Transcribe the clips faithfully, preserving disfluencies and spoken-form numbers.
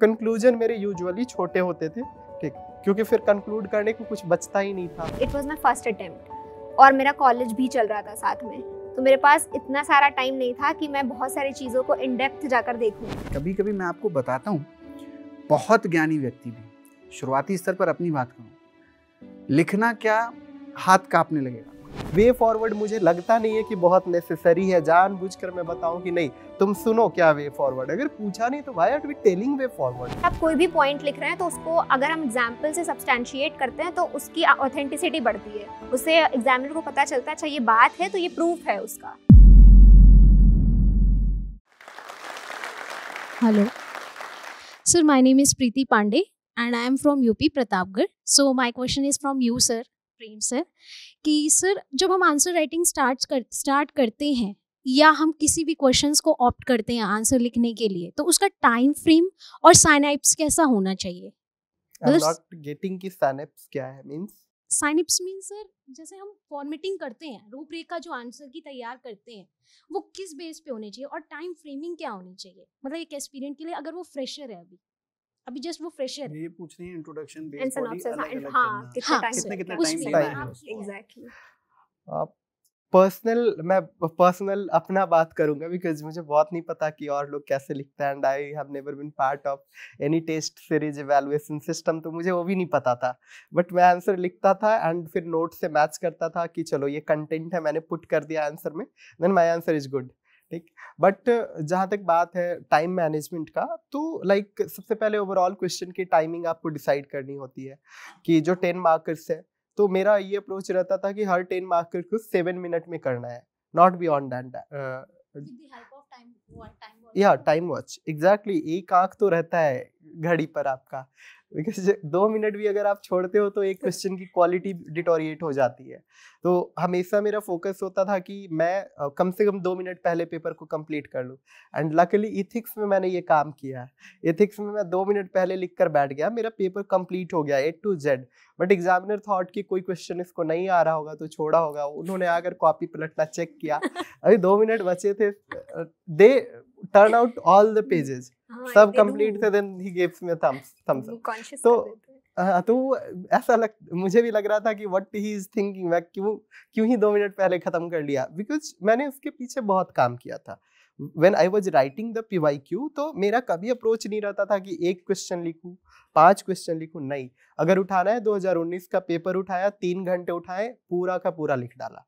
Conclusion मेरे usually छोटे होते थे, ठीक, क्योंकि फिर कंक्लूड करने को कुछ बचता ही नहीं था। It was my first attempt और मेरा कॉलेज भी चल रहा था साथ में, तो मेरे पास इतना सारा टाइम नहीं था कि मैं बहुत सारी चीज़ों को इन डेप्थ जाकर देखूँ। कभी कभी मैं आपको बताता हूँ, बहुत ज्ञानी व्यक्ति भी शुरुआती स्तर पर अपनी बात कहूँ, लिखना क्या हाथ काँपने लगेगा। वे फॉरवर्ड मुझे लगता नहीं है कि बहुत नेसेसरी है, जानबूझकर मैं बताऊं कि नहीं तुम सुनो क्या वे फॉरवर्ड, अगर पूछा नहीं तो भाई वी टेलिंग वे फॉरवर्ड। आप कोई भी पॉइंट लिख रहे हैं तो उसको अगर हम एग्जाम्पल से सब्सटैंशिएट करते हैं तो उसकी ऑथेंटिसिटी बढ़ती है, उससे एग्जामिनर को पता चलता है अच्छा ये बात है तो ये प्रूफ है उसका। Hello sir, my name is Preeti Pandey and I am from UP Pratapgarh. So my question is from you sir, Prem sir, कि सर जब हम आंसर राइटिंग स्टार्ट कर स्टार्ट करते हैं या हम किसी भी क्वेश्चंस को ऑप्ट करते हैं आंसर लिखने के लिए, तो उसका टाइम फ्रेम और साइनेप्स कैसा होना चाहिए? I'm not getting कि साइनेप्स क्या है, means साइनेप्स मीन सर जैसे हम फॉर्मेटिंग करते हैं, रूपरेखा जो आंसर की तैयार करते हैं वो किस बेस पे होनी चाहिए और टाइम फ्रेमिंग क्या होनी चाहिए, मतलब एक एस्पिरेंट के लिए अगर वो फ्रेशर है, अभी अभी जस्ट वो फ्रेशर ये पूछ रही है इंट्रोडक्शन बेस्ड बॉडी, हाँ कितने कितने टाइम टाइम एग्जैक्टली। पर्सनल मैं पर्सनल अपना बात करूंगा बिकॉज मुझे बहुत नहीं पता कि और लोग कैसे लिखते हैं and I have never been part of any test series evaluation system, तो मुझे वो भी नहीं पता था। बट मैं आंसर लिखता था एंड फिर नोट से मैच करता था कि चलो ये कंटेंट है, मैंने पुट कर दिया आंसर में, then my answer is good, ठीक। बट जहाँ तक बात है टाइम मैनेजमेंट का, तो लाइक like, सबसे पहले ओवरऑल क्वेश्चन की टाइमिंग आपको डिसाइड करनी होती है कि जो टेन मार्कर्स है, तो मेरा ये अप्रोच रहता था कि हर टेन मार्कर्स को सेवन मिनट में करना है, नॉट बियॉन्ड दैट। या टाइम वॉच, एग्जैक्टली, एक आंख तो रहता है घड़ी पर आपका, बिकॉज दो मिनट भी अगर आप छोड़ते हो तो एक क्वेश्चन की क्वालिटी डिटोरिएट हो जाती है। तो हमेशा मेरा फोकस होता था कि मैं कम से कम दो मिनट पहले पेपर को कंप्लीट कर लूँ एंड लकीली इथिक्स में मैंने ये काम किया। इथिक्स में मैं दो मिनट पहले लिख कर बैठ गया, मेरा पेपर कंप्लीट हो गया A to Z, but examiner thought कि कोई क्वेश्चन इसको नहीं आ रहा होगा तो छोड़ा होगा, उन्होंने आकर कॉपी पलटना चेक किया, अभी दो मिनट बचे थे, they turn out all the pages, सब कंप्लीट थे, then he gives me thumbs thumbs up. तो हाँ, तो ऐसा लग मुझे भी लग रहा था कि व्हाट ही इज थिंकिंग, मैं क्यों क्यों ही दो मिनट पहले खत्म कर लिया, बिकॉज मैंने उसके पीछे बहुत काम किया था। When I was writing the P Y Q, तो मेरा कभी अप्रोच नहीं रहता था कि एक क्वेश्चन लिखूं, पांच क्वेश्चन लिखूं, नहीं, अगर उठाना है दो हज़ार उन्नीस का पेपर उठाया, तीन घंटे उठाए, पूरा का पूरा लिख डाला,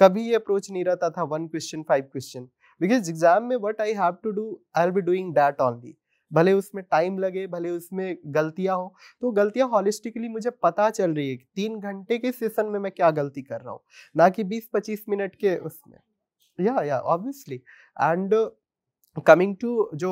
कभी ये अप्रोच नहीं रहता था one question five question, because exam में what I have to do I will be doing that only, भले उसमें टाइम लगे, भले उसमें गलतियां हो, तो गलतियां हॉलिस्टिकली मुझे पता चल रही है तीन घंटे के सेशन में मैं क्या गलती कर रहा हूँ, ना कि बीस पच्चीस मिनट के उसमें। या या ऑब्वियसली एंड कमिंग टू जो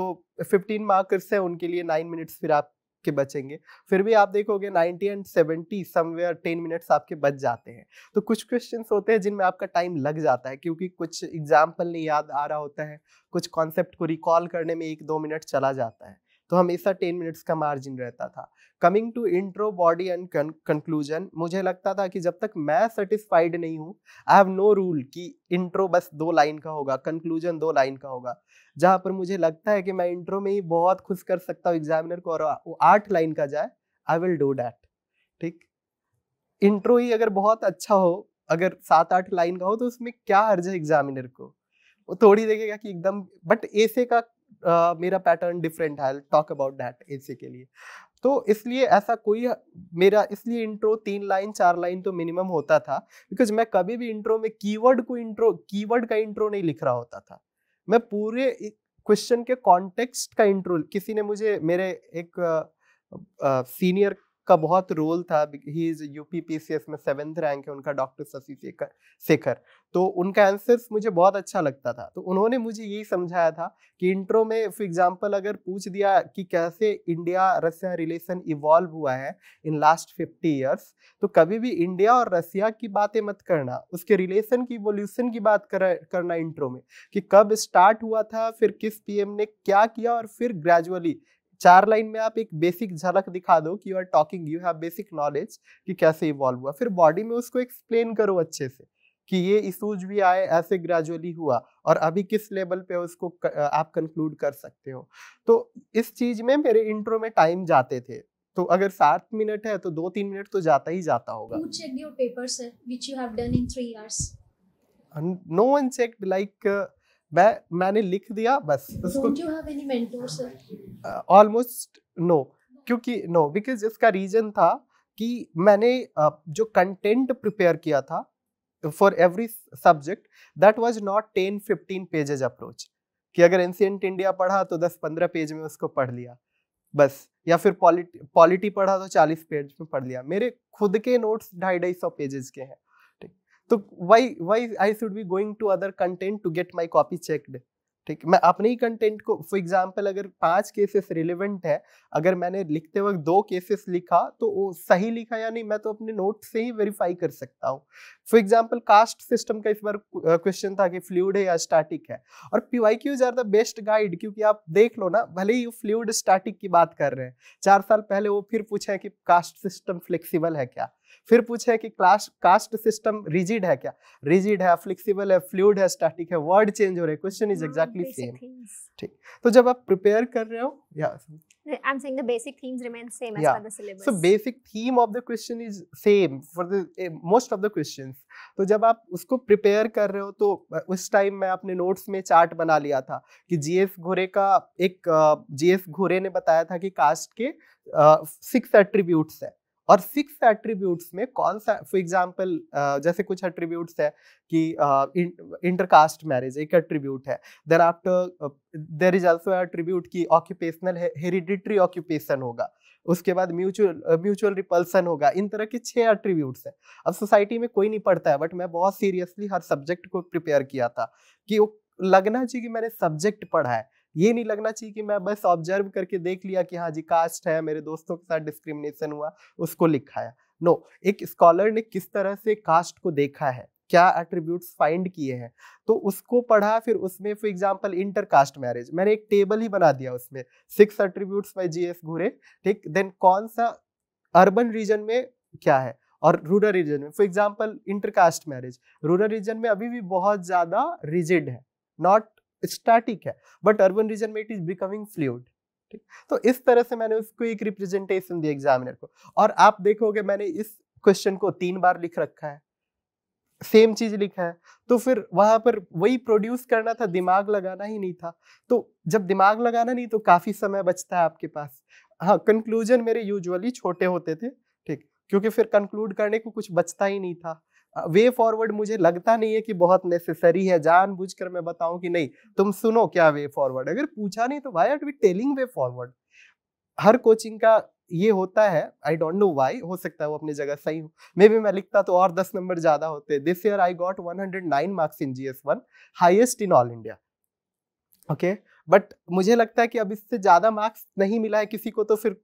फिफ्टीन मार्कर्स हैं उनके लिए नाइन मिनट्स फिर आपके बचेंगे, फिर भी आप देखोगे ninety and seventy somewhere ten minutes आपके बच जाते हैं। तो कुछ क्वेश्चंस होते हैं जिनमें आपका टाइम लग जाता है क्योंकि कुछ एग्जाम्पल नहीं याद आ रहा होता है, कुछ कॉन्सेप्ट को रिकॉल करने में एक दो मिनट चला जाता है, तो हमेशा टेन मिनट्स का मार्जिन रहता था। Coming to intro body and conclusion, मुझे लगता था कि जब तक मैं सेटिस्फाइड नहीं हूँ, आई हैव नो रूल कि इंट्रो बस दो लाइन का होगा, कंक्लूजन दो लाइन का होगा, जहाँ पर मुझे लगता है कि मैं इंट्रो में ही बहुत खुश कर सकता हूँ एग्जामिनर को और वो आठ लाइन का जाए, आई विल डू डैट, ठीक। इंट्रो ही अगर बहुत अच्छा हो, अगर सात आठ लाइन का हो, तो उसमें क्या अर्ज है एग्जामिनर को, वो थोड़ी देखेगा कि एकदम। बट ऐसे का Uh, मेरा पैटर्न डिफरेंट है, I will talk about that ऐसे के लिए, तो इसलिए ऐसा कोई मेरा, इसलिए इंट्रो तीन लाइन चार लाइन तो मिनिमम होता था, बिकॉज मैं कभी भी इंट्रो में कीवर्ड को इंट्रो कीवर्ड का इंट्रो नहीं लिख रहा होता था, मैं पूरे क्वेश्चन के कॉन्टेक्स्ट का इंट्रो। किसी ने मुझे, मेरे एक सीनियर uh, uh, का बहुत रोल था, ही इज यूपीपीसीएस में सेवेंथ रैंक है उनका, डॉक्टर शशि शेखर शेखर तो उनका आंसर्स मुझे बहुत अच्छा लगता था, तो उन्होंने मुझे यही समझाया था कि इंट्रो में फॉर एग्जांपल अगर पूछ दिया कि कैसे इंडिया रसिया रिलेशन इवॉल्व हुआ है इन लास्ट फिफ्टी इयर्स, तो कभी भी इंडिया और रसिया की बातें मत करना, उसके रिलेशन की इवोल्यूशन की बात कर, करना इंट्रो में, कि कब स्टार्ट हुआ था, फिर किस पीएम ने क्या किया, और फिर ग्रेजुअली चार लाइन में आप एक बेसिक झलक दिखा दो कि you are talking, you have basic knowledge कि कैसे इवॉल्व हुआ, फिर बॉडी में उसको एक्सप्लेन करो अच्छे से कि ये इशूज भी आए, ऐसे ग्रेजुअली हुआ और अभी किस लेवल पे उसको आप कंक्लूड कर सकते हो। तो इस चीज में मेरे इंट्रो में टाइम जाते थे, तो अगर सात मिनट है तो दो तीन मिनट तो जाता ही जाता होगा। Who checked your papers, sir, which you have done in three years? No one checked, like मैं मैंने लिख दिया बस। Don't you have any mentor, sir? Almost no, क्योंकि no, because इसका रीजन था कि मैंने जो कंटेंट प्रिपेयर किया था for every subject that was not ten fifteen pages approach, कि अगर एंशिएंट इंडिया पढ़ा तो दस पंद्रह पेज में उसको पढ़ लिया बस, या फिर पॉलिटी पॉलिटी पढ़ा तो चालीस पेज में पढ़ लिया। मेरे खुद के नोट्स ढाई ढाई सौ पेजेस के हैं, ठीक। तो why why I should be going to other content to get my copy checked, ठीक। मैं अपने ही कंटेंट को, फॉर एग्जांपल अगर पांच केसेस रिलेवेंट है, अगर मैंने लिखते वक्त दो केसेस लिखा तो वो सही लिखा या नहीं मैं तो अपने नोट से ही वेरीफाई कर सकता हूँ। फॉर एग्जांपल कास्ट सिस्टम का इस बार क्वेश्चन था कि फ्लूइड है या स्टैटिक है, और PYQs are the best guide, क्योंकि आप देख लो ना, भले ही फ्लूइड स्टैटिक की बात कर रहे हैं, चार साल पहले वो फिर पूछे कि कास्ट सिस्टम फ्लेक्सिबल है क्या, फिर पूछे कि क्लास कास्ट सिस्टम रिजिड है क्या, रिजिड है, फ्लेक्सिबल है, फ्लूइड है, स्टैटिक है, वर्ड चेंज हो रहे, क्वेश्चन इज एग्जैक्टली सेम, ठीक। तो जब आप प्रिपेयर कर रहे हो, या I'm saying the basic themes remain same as yeah. per the syllabus. So basic theme of the question is same for the uh, most of the questions. तो जब आप उसको prepare कर रहे हो तो उस time मैं अपने notes में chart बना लिया था कि जीएस घोरे का एक जीएस घोरे ने बताया था कि कास्ट के सिक्स एट्रीब्यूट्स है, और सिक्स एट्रीब्यूट्स में कौन सा, फॉर एग्जांपल जैसे कुछ एट्रीब्यूट्स है कि इंटरकास्ट मैरिज एक एट्रीब्यूट है, then after there is also attribute की ऑक्यूपेशनल हेरिडिटरी ऑक्यूपेशन होगा, उसके बाद म्यूचुअल म्यूचुअल रिपल्सन होगा। इन तरह के छह एट्रीब्यूट्स हैं। अब सोसाइटी में कोई नहीं पढ़ता है, बट मैं बहुत सीरियसली हर सब्जेक्ट को प्रिपेयर किया था कि वो लगना चाहिए कि मैंने सब्जेक्ट पढ़ा है, ये नहीं लगना चाहिए कि मैं बस ऑब्जर्व करके देख लिया कि हाँ जी कास्ट है, मेरे दोस्तों के साथ डिस्क्रिमिनेशन हुआ उसको लिखाया। नो no, एक स्कॉलर ने किस तरह से कास्ट को देखा है, क्या एट्रीब्यूट्स फाइंड किए हैं, तो उसको पढ़ा। फिर उसमें फॉर एग्जांपल इंटरकास्ट मैरिज मैंने एक टेबल ही बना दिया, उसमें सिक्स एट्रीब्यूट्स बाय जीएस घोरे, ठीक। देन कौन सा अर्बन रीजन में क्या है और रूरल रीजन में, for example intercaste marriage rural region में अभी भी बहुत ज्यादा रिजिड है, नॉट स्टैटिक है, बट अर्बन रीजन में इट इज बिकमिंग फ्लूइड, ठीक। तो इस तरह से मैंने उसको एक रिप्रेजेंटेशन दिया एग्जामिनर को, और आप देखोगे मैंने इस क्वेश्चन को तीन बार लिख रखा है, सेम चीज लिखा है। तो फिर वहां पर वही प्रोड्यूस करना था, दिमाग लगाना ही नहीं था। तो जब दिमाग लगाना नहीं तो काफी समय बचता है आपके पास। हाँ, कंक्लूजन मेरे यूजुअली छोटे होते थे, ठीक, क्योंकि फिर कंक्लूड करने को कुछ बचता ही नहीं था। वे फॉरवर्ड मुझे लगता नहीं है कि बहुत नेसेसरी है, जानबूझकर मैं बताऊं कि नहीं तुम सुनो क्या वे फॉरवर्ड, अगर पूछा नहीं तो why are we telling way forward. हर कोचिंग का ये होता है, आई डोंट नो व्हाई, हो सकता है वो अपनी जगह सही हो, मे बी मैं लिखता तो और दस नंबर ज्यादा होते। This year I got one hundred nine marks in GS one, highest in all India, okay. But मुझे लगता है कि अब इससे ज्यादा मार्क्स नहीं मिला है किसी को, तो फिर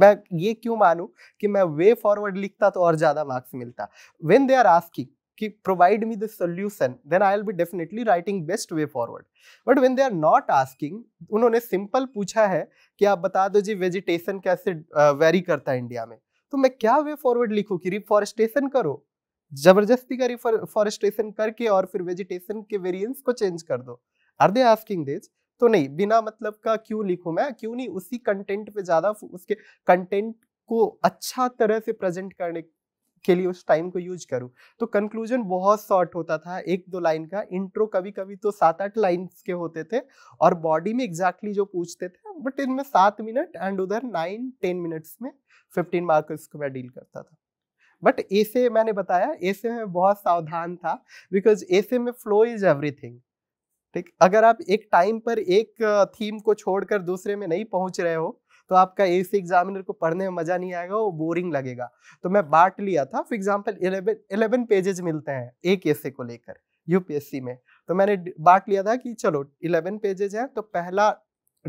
मैं ये क्यों मानूं कि मैं वे फॉरवर्ड लिखता तो और ज्यादा मार्क्स मिलता। व्हेन दे आर आस्किंग कि provide me the solution, then I will be definitely writing best way forward. But when they are not asking, उन्होंने सिंपल पूछा है कि आप बता दो जी वेजिटेशन कैसे वेरी करता है इंडिया में, तो मैं क्या वे फॉरवर्ड लिखूं कि रिफॉरेस्टेशन करो, जबरदस्ती का रिफॉरेस्टेशन करके और फिर वेजिटेशन के वेरिएंस को चेंज कर दो। Are they asking this? तो नहीं, बिना मतलब का क्यों लिखूं मैं, क्यों नहीं उसी कंटेंट पे ज्यादा, उसके कंटेंट को अच्छा तरह से प्रेजेंट करने के लिए उस टाइम को यूज करूं। तो कंक्लूजन बहुत शॉर्ट होता था, एक दो लाइन का। इंट्रो कभी कभी तो सात आठ लाइन्स के होते थे, और बॉडी में एग्जैक्टली जो पूछते थे, बट इनमें सात मिनट एंड उधर नाइन टेन मिनट्स में फिफ्टीन मार्क्स को मैं डील करता था। बट ऐसे मैंने बताया, ऐसे में बहुत सावधान था, बिकॉज ऐसे में फ्लो इज एवरीथिंग, ठीक। अगर आप एक टाइम पर एक थीम को छोड़कर दूसरे में नहीं पहुंच रहे हो तो आपका ऐसे एग्जामिनर को पढ़ने में मजा नहीं आएगा, वो बोरिंग लगेगा। तो मैं बांट लिया था, for example eleven eleven pages मिलते हैं एक ऐसे को लेकर यूपीएससी में, तो मैंने बांट लिया था कि चलो इलेवन पेजेस हैं, तो पहला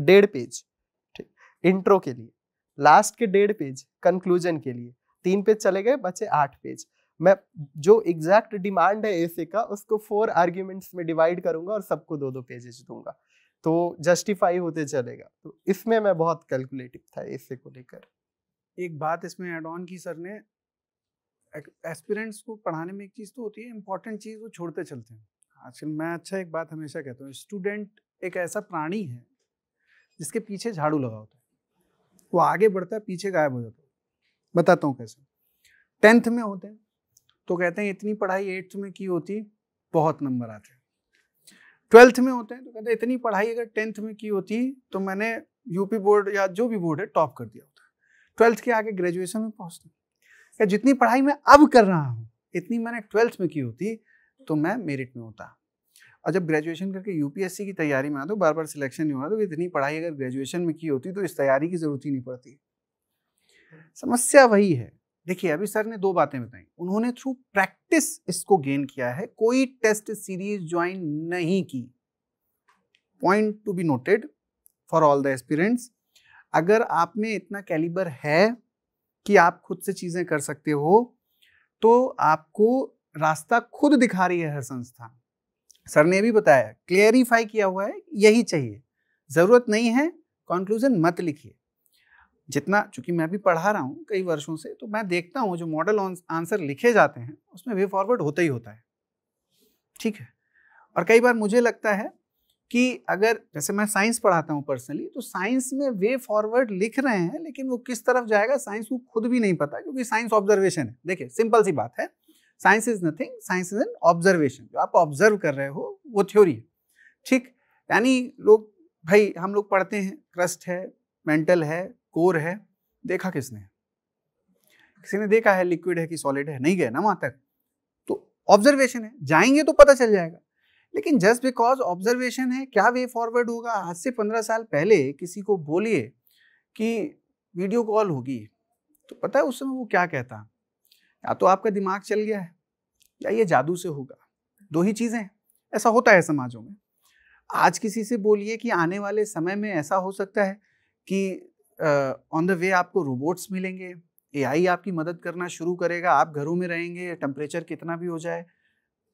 डेढ़ पेज ठीक इंट्रो के लिए, लास्ट के डेढ़ पेज कंक्लूजन के लिए, तीन पेज चले गए, बचे आठ पेज। मैं जो एग्जैक्ट डिमांड है ऐसे का उसको फोर आर्ग्यूमेंट्स में डिवाइड करूंगा और सबको दो दो पेजेस दूंगा, तो जस्टिफाई होते चलेगा। तो इसमें मैं बहुत कैलकुलेटिव था ऐसे को लेकर। एक बात इसमें ऐड ऑन की सर ने, एस्पिरेंट्स को पढ़ाने में एक चीज़ तो होती है, इंपॉर्टेंट चीज़ वो छोड़ते चलते हैं आजकल। मैं अच्छा एक बात हमेशा कहता हूँ, स्टूडेंट एक ऐसा प्राणी है जिसके पीछे झाड़ू लगा होता है, वो आगे बढ़ता है पीछे गायब हो जाता है। बताता हूँ कैसे। टेंथ में होते हैं तो कहते हैं इतनी पढ़ाई एट्थ में की होती बहुत नंबर आते हैं। ट्वेल्थ में होते हैं तो कहते हैं इतनी पढ़ाई अगर टेंथ में की होती तो मैंने यूपी बोर्ड या जो भी बोर्ड है टॉप कर दिया होता। ट्वेल्थ के आगे ग्रेजुएशन में पहुँचते हैं, जितनी पढ़ाई मैं अब कर रहा हूँ इतनी मैंने ट्वेल्थ में की होती तो मैं मेरिट में होता। और जब ग्रेजुएशन करके यूपीएससी की तैयारी में आता तो बार बार सिलेक्शन नहीं हुआ तो इतनी पढ़ाई अगर ग्रेजुएशन में की होती तो इस तैयारी की जरूरत ही नहीं पड़ती। समस्या वही है। देखिए अभी सर ने दो बातें बताई, उन्होंने थ्रू प्रैक्टिस इसको गेन किया है, कोई टेस्ट सीरीज ज्वाइन नहीं की। Point to be noted for all the aspirants, अगर आप में इतना कैलिबर है कि आप खुद से चीजें कर सकते हो तो आपको रास्ता खुद दिखा रही है हर संस्था। सर ने भी बताया, क्लियरिफाई किया हुआ है, यही चाहिए, जरूरत नहीं है कंक्लूजन मत लिखिए। जितना, चूंकि मैं भी पढ़ा रहा हूँ कई वर्षों से, तो मैं देखता हूँ जो मॉडल आंसर लिखे जाते हैं उसमें वे फॉरवर्ड होता ही होता है, ठीक है। और कई बार मुझे लगता है कि अगर, जैसे मैं साइंस पढ़ाता हूँ पर्सनली, तो साइंस में वे फॉरवर्ड लिख रहे हैं लेकिन वो किस तरफ जाएगा साइंस को खुद भी नहीं पता, क्योंकि साइंस ऑब्जर्वेशन है। देखिए सिंपल सी बात है, science is nothing, science is an observation. जो आप ऑब्जर्व कर रहे हो वो थ्योरी है, ठीक। यानी लोग, भाई हम लोग पढ़ते हैं क्रस्ट है, मेंटल है, कोर है, देखा किसने? किसी ने देखा है लिक्विड है कि सॉलिड है? नहीं गए ना वहां तक, तो ऑब्जर्वेशन है, जाएंगे तो पता चल जाएगा। लेकिन जस्ट बिकॉज ऑब्जर्वेशन है, क्या वे फॉरवर्ड होगा? आज से पंद्रह साल पहले किसी को बोलिए कि वीडियो कॉल होगी तो पता है उस समय वो क्या कहता, या तो आपका दिमाग चल गया है या ये जादू से होगा, दो ही चीज़ें हैं। ऐसा होता है समाजों में। आज किसी से बोलिए कि आने वाले समय में ऐसा हो सकता है कि ऑन द वे आपको रोबोट्स मिलेंगे, एआई आपकी मदद करना शुरू करेगा, आप घरों में रहेंगे, टेम्परेचर कितना भी हो जाए,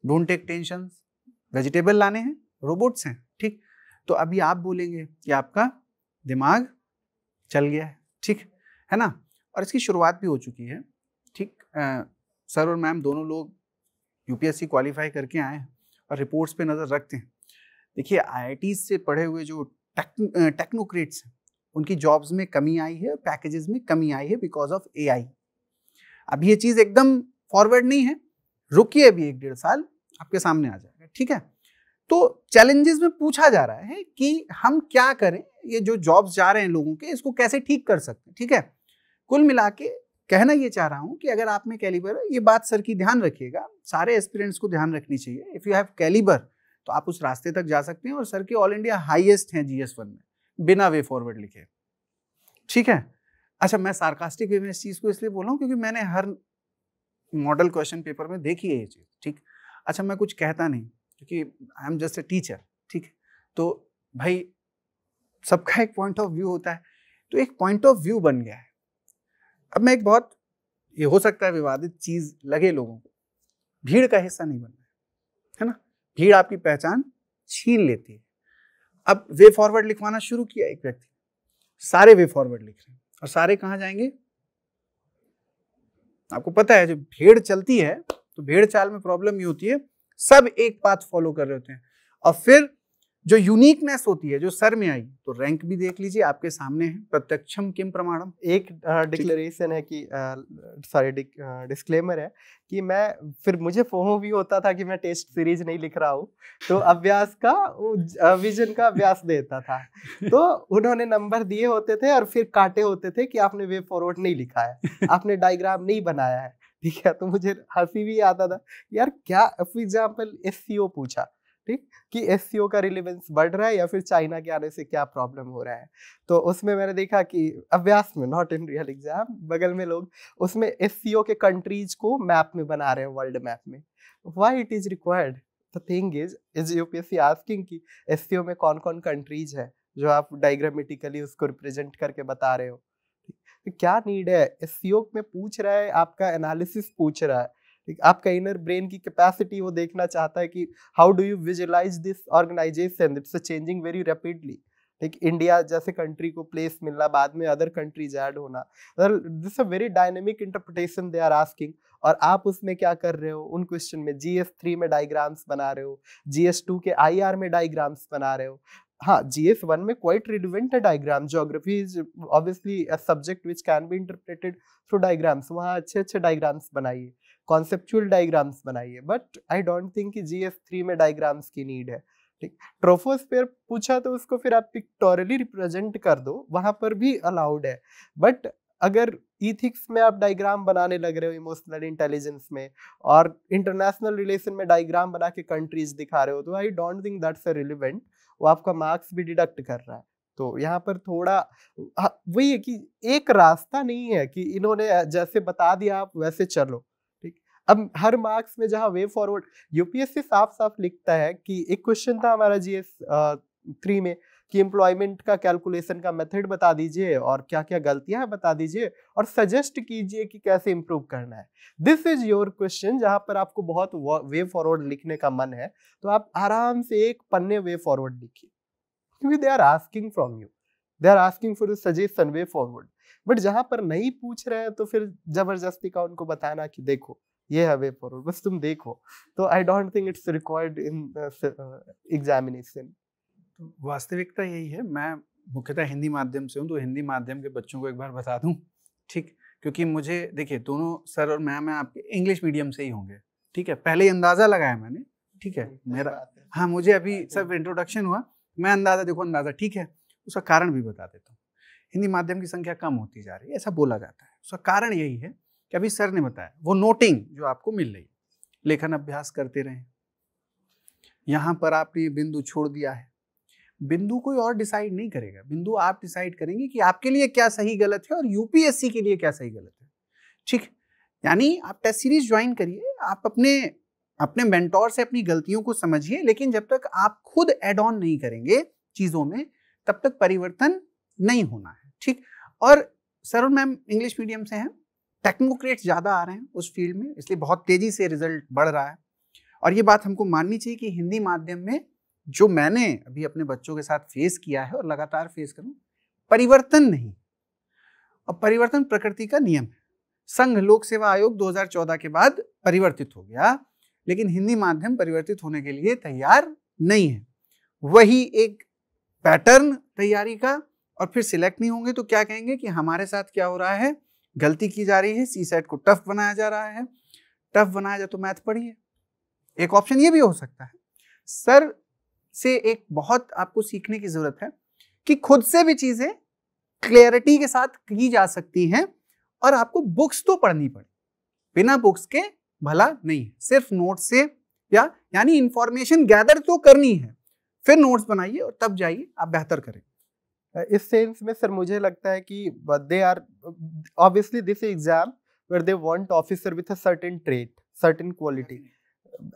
डोंट टेक टेंशन, वेजिटेबल लाने हैं, रोबोट्स हैं, ठीक। तो अभी आप बोलेंगे कि आपका दिमाग चल गया है, ठीक है ना। और इसकी शुरुआत भी हो चुकी है, ठीक। सर और मैम दोनों लोग यूपीएससी क्वालिफाई करके आए हैं और रिपोर्ट्स पे नज़र रखते हैं। देखिए आईआईटी से पढ़े हुए जो टेक्न, टेक्नोक्रेट्स हैं उनकी जॉब्स में कमी आई है, पैकेजेस में कमी आई है बिकॉज ऑफ एआई। अब ये चीज़ एकदम फॉरवर्ड नहीं है, रुकिए अभी एक डेढ़ साल, आपके सामने आ जाएगा, ठीक है। तो चैलेंजेस में पूछा जा रहा है कि हम क्या करें, ये जो जॉब्स जा रहे हैं लोगों के, इसको कैसे ठीक कर सकते हैं, ठीक है। कुल मिला के कहना ये चाह रहा हूँ कि अगर आप में कैलिबर है, ये बात सर की ध्यान रखिएगा, सारे एस्पिरेंट्स को ध्यान रखनी चाहिए। इफ़ यू हैव कैलिबर तो आप उस रास्ते तक जा सकते हैं। और सर के ऑल इंडिया हाईएस्ट हैं जीएस वन में बिना वे फॉरवर्ड लिखे, ठीक है। अच्छा, मैं सार्कास्टिक वे में इस चीज़ को इसलिए बोल रहा हूँ क्योंकि मैंने हर मॉडल क्वेश्चन पेपर में देखी है ये चीज़, ठीक। अच्छा, मैं कुछ कहता नहीं क्योंकि I am just a teacher, ठीक है। तो भाई सबका एक पॉइंट ऑफ व्यू होता है, तो एक पॉइंट ऑफ व्यू बन गया है। अब मैं एक, बहुत ये हो सकता है विवादित चीज लगे लोगों को, भीड़ का हिस्सा नहीं बनना है, है ना। भीड़ आपकी पहचान छीन लेती है। अब वे फॉरवर्ड लिखवाना शुरू किया एक व्यक्ति, सारे वे फॉरवर्ड लिख रहे हैं, और सारे कहाँ जाएंगे? आपको पता है, जब भीड़ चलती है तो भीड़ चाल में प्रॉब्लम ये होती है, सब एक पाथ फॉलो कर रहे होते हैं। और फिर जो यूनिकनेस होती है जो सर में आई, तो रैंक भी देख लीजिए, आपके सामने है, प्रत्यक्षम किम प्रमाणम। एक डिक्लेरेशन है कि सॉरी डिस्क्लेमर है कि मैं, फिर मुझे फोमो भी होता था कि मैं टेस्ट सीरीज नहीं लिख रहा हूँ, तो अभ्यास का, विजन का अभ्यास देता था, तो उन्होंने नंबर दिए होते थे और फिर काटे होते थे कि आपने वे फॉरवर्ड नहीं लिखा है, आपने डायग्राम नहीं बनाया है, ठीक है। तो मुझे हंसी भी आता था यार, क्या for example S C O पूछा, ठीक, कि एससीओ का रिलेवेंस बढ़ रहा है या फिर चाइना के आने से क्या प्रॉब्लम हो रहा है। तो उसमें मैंने देखा कि अभ्यास में, नॉट इन रियल एग्जाम, बगल में लोग उसमें एससीओ के कंट्रीज को मैप में बना रहे हैं, वर्ल्ड मैप में। Why it is required? The thing is is UPSC asking कि एससीओ में कौन कौन कंट्रीज है जो आप डायग्रामेटिकली उसको रिप्रेजेंट करके बता रहे हो। तो क्या नीड है? एससीओ में पूछ रहा है, आपका एनालिसिस पूछ रहा है, आपका इनर ब्रेन की कैपेसिटी वो देखना चाहता है कि how do you visualise this organisation, it's changing very rapidly, like India जैसे कंट्री को प्लेस मिलना, बाद में अदर कंट्रीज ऐड होना, this a very dynamic interpretation they are asking, और आप उसमें क्या कर रहे हो उन क्वेश्चन में, जीएस थ्री में डायग्राम्स बना रहे हो, जीएस टू के आईआर में डायग्राम्स बना रहे हो. हाँ, जीएस वन में क्वाइट रिलेवेंट है diagram, geography is obviously a subject which can be interpreted through diagrams, वहाँ अच्छे अच्छे डायग्राम्स बनाइए, कॉन्सेप्चुअल डायग्राम्स बनाइए, बट आई डोंट थिंक कि जीएस थ्री में डायग्राम्स की नीड है. ठीक, ट्रोफोस्फीयर पूछा तो उसको फिर आप पिक्टोरियली रिप्रेजेंट कर दो, वहाँ पर भी अलाउड है, बट अगर इथिक्स में आप डायग्राम बनाने लग रहे हो, इमोशनल इंटेलिजेंस में और इंटरनेशनल रिलेशन में डायग्राम बना के कंट्रीज दिखा रहे हो, तो I don't think that's a relevant, वो आपका मार्क्स भी डिडक्ट कर रहा है. तो यहाँ पर थोड़ा वही है कि एक रास्ता नहीं है कि इन्होंने जैसे बता दिया आप वैसे चलो. ठीक, अब हर मार्क्स में जहाँ वे फॉरवर्ड, यूपीएससी साफ साफ लिखता है कि एक क्वेश्चन था हमारा जीएस थ्री में कि एम्प्लॉयमेंट का कैलकुलेशन का मेथड बता दीजिए और क्या क्या गलतियां बता दीजिए और सजेस्ट कीजिए कि कैसे इम्प्रूव करना है. दिस इज योर क्वेश्चन, जहां पर आपको बहुत वे फॉरवर्ड लिखने का मन है तो आप आराम से एक पन्ने वे फॉरवर्ड लिखिए, क्योंकि they are asking from you, they are asking for suggestion way forward. But जहां पर नहीं पूछ रहे हैं तो फिर जबरदस्ती का उनको बताना कि देखो ये है वे फॉरवर्ड, बस तुम देखो, तो I don't think it's required in examination. वास्तविकता यही है. मैं मुख्यतः हिंदी माध्यम से हूँ, तो हिंदी माध्यम के बच्चों को एक बार बता दूँ, ठीक, क्योंकि मुझे देखिए दोनों सर और मैम मैं आपके इंग्लिश मीडियम से ही होंगे, ठीक है, पहले ही अंदाज़ा लगाया मैंने, ठीक है, मेरा हाँ मुझे अभी सब इंट्रोडक्शन हुआ, मैं अंदाज़ा देखो अंदाज़ा ठीक है, उसका कारण भी बता देता हूँ. हिंदी माध्यम की संख्या कम होती जा रही है ऐसा बोला जाता है, उसका कारण यही है कि अभी सर ने बताया वो नोटिंग जो आपको मिल रही है, लेखन अभ्यास करते रहें, यहाँ पर आपने बिंदु छोड़ दिया है, बिंदु कोई और डिसाइड नहीं करेगा, बिंदु आप डिसाइड करेंगे कि आपके लिए क्या सही गलत है और यूपीएससी के लिए क्या सही गलत है. ठीक, यानी आप टेस्ट सीरीज ज्वाइन करिए, आप अपने अपने मेंटोर से अपनी गलतियों को समझिए, लेकिन जब तक आप खुद एड ऑन नहीं करेंगे चीज़ों में तब तक परिवर्तन नहीं होना है. ठीक, और सर और मैम इंग्लिश मीडियम से हैं, टेक्नोक्रेट्स ज़्यादा आ रहे हैं उस फील्ड में, इसलिए बहुत तेज़ी से रिजल्ट बढ़ रहा है, और ये बात हमको माननी चाहिए कि हिंदी माध्यम में जो मैंने अभी अपने बच्चों के साथ फेस किया है और लगातार फेस करूं, परिवर्तन नहीं, और परिवर्तन प्रकृति का नियम है. संघ लोक सेवा आयोग दो हज़ार चौदह के बाद परिवर्तित हो गया, लेकिन हिंदी माध्यम परिवर्तित होने के लिए तैयार नहीं है. वही एक पैटर्न तैयारी का, और फिर सिलेक्ट नहीं होंगे तो क्या कहेंगे कि हमारे साथ क्या हो रहा है, गलती की जा रही है, सी सेट को टफ बनाया जा रहा है, टफ बनाया जा तो मैथ पढ़िए. एक ऑप्शन ये भी हो सकता है. सर से एक बहुत आपको सीखने की जरूरत है कि खुद से भी चीजें क्लियरिटी के साथ की जा सकती हैं, और आपको बुक्स तो पढ़नी पड़े, बिना बुक्स के भला नहीं है, सिर्फ नोट्स से या यानी इंफॉर्मेशन गैदर तो करनी है, फिर नोट्स बनाइए और तब जाइए आप बेहतर करें. इस सेंस में सर मुझे लगता है कि they are obviously this exam where they want officer with a certain trait, certain quality,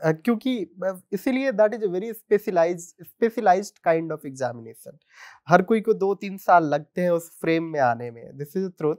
क्योंकि इसीलिए that is a very specialized specialized kind of examination. हर कोई को दो तीन साल लगते हैं उस फ्रेम में आने में, दिस इज ट्रुथ.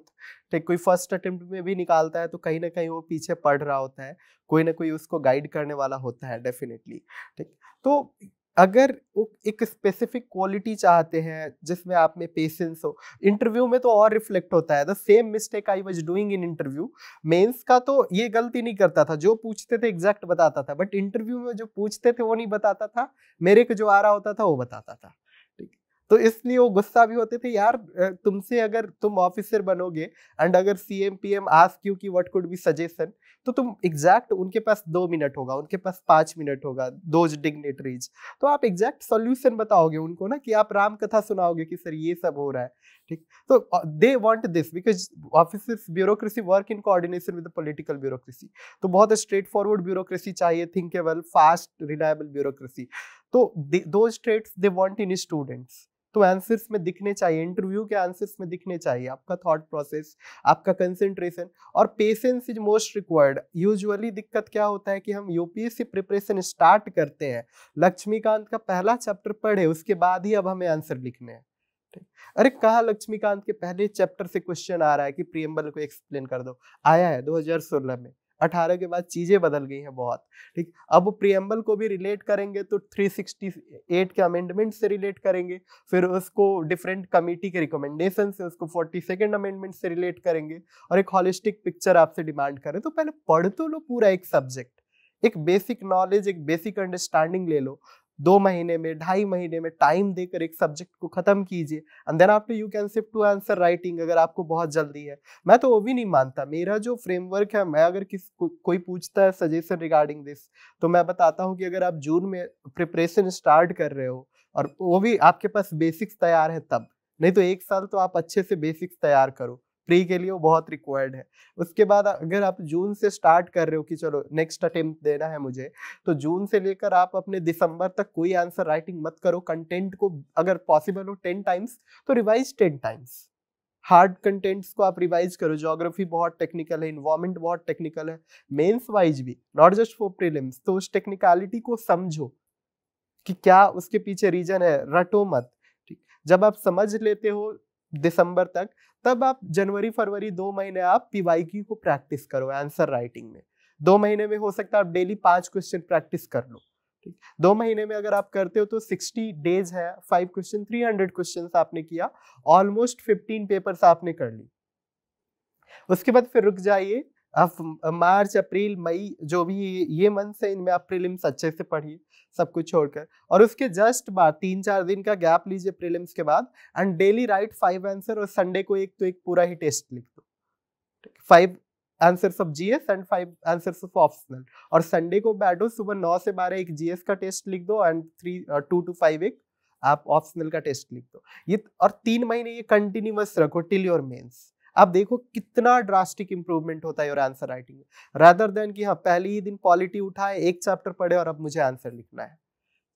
कोई फर्स्ट अटेम्प्ट में भी निकालता है तो कहीं ना कहीं वो पीछे पढ़ रहा होता है, कोई ना कोई उसको गाइड करने वाला होता है डेफिनेटली. ठीक, तो अगर वो एक स्पेसिफिक क्वालिटी चाहते हैं जिसमें आप में पेशेंस हो, इंटरव्यू में तो और रिफ्लेक्ट होता है. The same mistake I was doing in interview, mains का तो ये गलती नहीं करता था, जो पूछते थे एग्जैक्ट बताता था, बट इंटरव्यू में जो पूछते थे वो नहीं बताता था, मेरे को जो आ रहा होता था वो बताता था. ठीक, तो इसलिए वो गुस्सा भी होते थे, यार तुमसे अगर तुम ऑफिसर बनोगे एंड अगर C M P M ask you कि व्हाट कुड बी सजेशन, तो तुम एग्जैक्ट, उनके पास दो मिनट होगा, उनके पास पाँच मिनट होगा, दो डिग्नेटरीज, तो आप एग्जैक्ट सॉल्यूशन बताओगे उनको ना, कि आप राम कथा सुनाओगे कि सर ये सब हो रहा है. ठीक, तो they want this because officers bureaucracy work in coordination with political bureaucracy, तो बहुत स्ट्रेट फॉरवर्ड ब्यूरोक्रेसी चाहिए, थिंकेबल, फास्ट, रिलायबल ब्यूरोक्रेसी, तो those traits they want in students. तो आंसर्स में दिखने चाहिए, इंटरव्यू के आंसर्स में दिखने चाहिए आपका थॉट प्रोसेस, आपका कंसंट्रेशन, और patience is most required. Usually दिक्कत क्या होता है कि हम यूपीएससी प्रिपरेशन स्टार्ट करते हैं, लक्ष्मीकांत का पहला चैप्टर पढ़े, उसके बाद ही अब हमें आंसर लिखने हैं. अरे कहाँ लक्ष्मीकांत के पहले चैप्टर से क्वेश्चन आ रहा है कि प्रीएम्बल को एक्सप्लेन कर दो, आया है दो हज़ार सोलह में, अठारह के बाद चीजें बदल गई हैं बहुत। ठीक, अब प्रीएम्बल को भी रिलेट करेंगे तो तीन सौ अड़सठ के अमेंडमेंट से रिलेट करेंगे, फिर उसको डिफरेंट कमेटी के रिकमेंडेशन से, उसको बयालीसवें अमेंडमेंट से रिलेट करेंगे और एक हॉलिस्टिक पिक्चर आपसे डिमांड करें तो पहले पढ़ तो लो पूरा एक सब्जेक्ट, एक बेसिक नॉलेज, एक बेसिक अंडरस्टैंडिंग ले लो। दो महीने में, ढाई महीने में टाइम देकर एक सब्जेक्ट को खत्म कीजिए and then after you can shift to answer writing अगर आपको बहुत जल्दी है। मैं तो वो भी नहीं मानता, मेरा जो फ्रेमवर्क है, मैं अगर किस को, कोई पूछता है सजेशन रिगार्डिंग दिस तो मैं बताता हूँ कि अगर आप जून में प्रिपरेशन स्टार्ट कर रहे हो और वो भी आपके पास बेसिक्स तैयार है तब, नहीं तो एक साल तो आप अच्छे से बेसिक्स तैयार करो, प्री के लिए वो बहुत रिक्वायर्ड है। उसके बाद अगर आप जून से स्टार्ट कर रहे हो कि चलो नेक्स्ट अटेम्प्ट देना है मुझे, तो जून से लेकर आप अपने दिसंबर तक कोई आंसर राइटिंग मत करो। कंटेंट को अगर पॉसिबल हो टेन टाइम्स तो revise ten times, hard contents को आप रिवाइज करो। ज्योग्राफी बहुत टेक्निकल है, इन्वायरमेंट बहुत टेक्निकल है, मेंस वाइज भी, नॉट जस्ट फॉर प्रीलिम्स। तो उस टेक्निकलिटी को समझो कि क्या उसके पीछे रीजन है, रटो मत। ठीक, जब आप समझ लेते हो दिसंबर तक, तब आप जनवरी फरवरी दो महीने आप पीवाईक्यू को प्रैक्टिस करो आंसर राइटिंग में। दो महीने में हो सकता है आप डेली पांच क्वेश्चन प्रैक्टिस कर लो। ठीक, दो महीने में अगर आप करते हो तो सिक्सटी डेज है, five question three hundred question आपने किया, ऑलमोस्ट फिफ्टीन पेपर्स आपने कर ली। उसके बाद फिर रुक जाइए आप, मार्च अप्रैल मई जो भी ये मंथ है इनमें आप प्रीलिम्स अच्छे से पढ़िए सब कुछ छोड़कर, और उसके जस्ट बाद तीन चार दिन का गैप लीजिए प्रीलिम्स के बाद and daily write five answer और संडे को एक तो एक पूरा ही टेस्ट लिख दो। Five answers of GS and five answers of optional, और संडे को बैठो सुबह नौ से बारह एक जीएस का टेस्ट लिख दो and three two two five एक आप ऑप्शनल का टेस्ट लिख दो। ये और तीन महीने ये कंटिन्यूअस रखो टिल योर मेन्स। आप देखो कितना ड्रास्टिक इंप्रूवमेंट होता है योर आंसर राइटिंग में, रादर देन कि हाँ पहले ही दिन पॉलिटी उठाए, एक चैप्टर पढ़े और अब मुझे आंसर लिखना है।